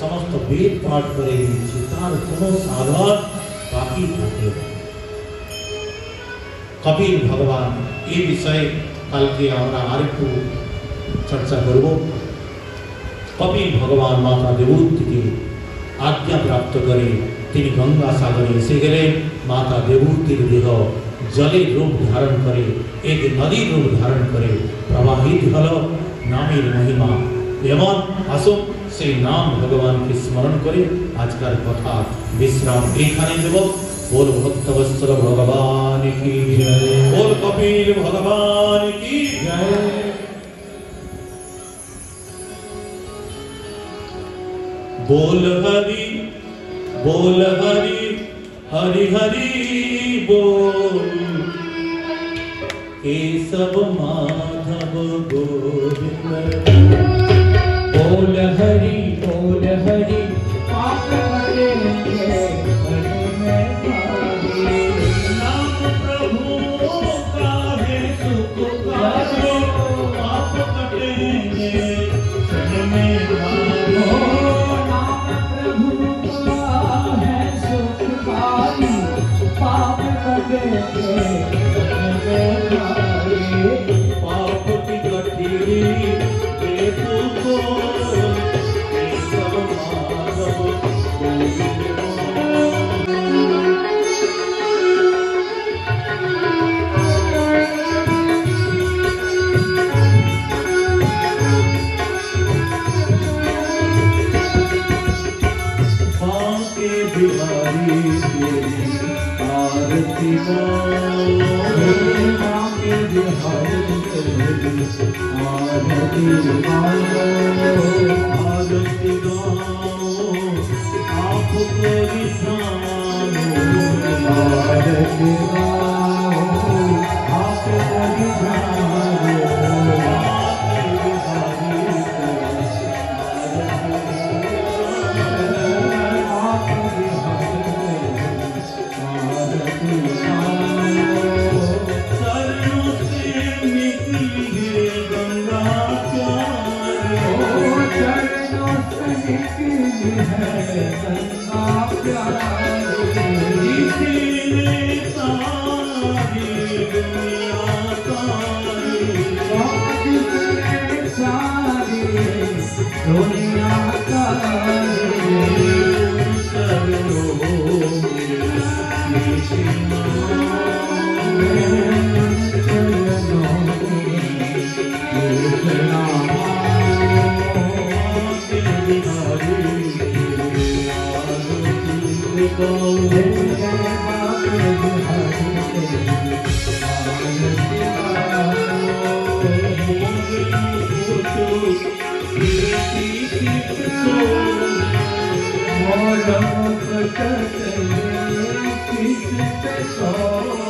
সমস্ত বেদ পাঠ করে নিয়েছে, তার কোনো সাধন বাকি থাকে। কপিল ভগবান, এই বিষয়ে কালকে আমরা আরেকটু চর্চা করব। কপিল ভগবান মাতা দেবহূতিকে আজ্ঞা প্রাপ্ত করে তিনি গঙ্গা সাগরে এসে গেলেন। মাতা দেবহূতির দেহ জলের রূপ ধারণ করে, এক নদীর রূপ ধারণ করে প্রবাহিত হল। নামের মহিমা এমন। আসুন সেই নাম ভগবানকে স্মরণ করে আজকের কথা বিশ্রাম এখানে দেব। बोल भक्त वत्सल भगवान की जय, बोल कपिल भगवान की जय। बोल हरि हरि हरि बोल, केशव माधव गोविंद। बोल हरि Lord, I'm a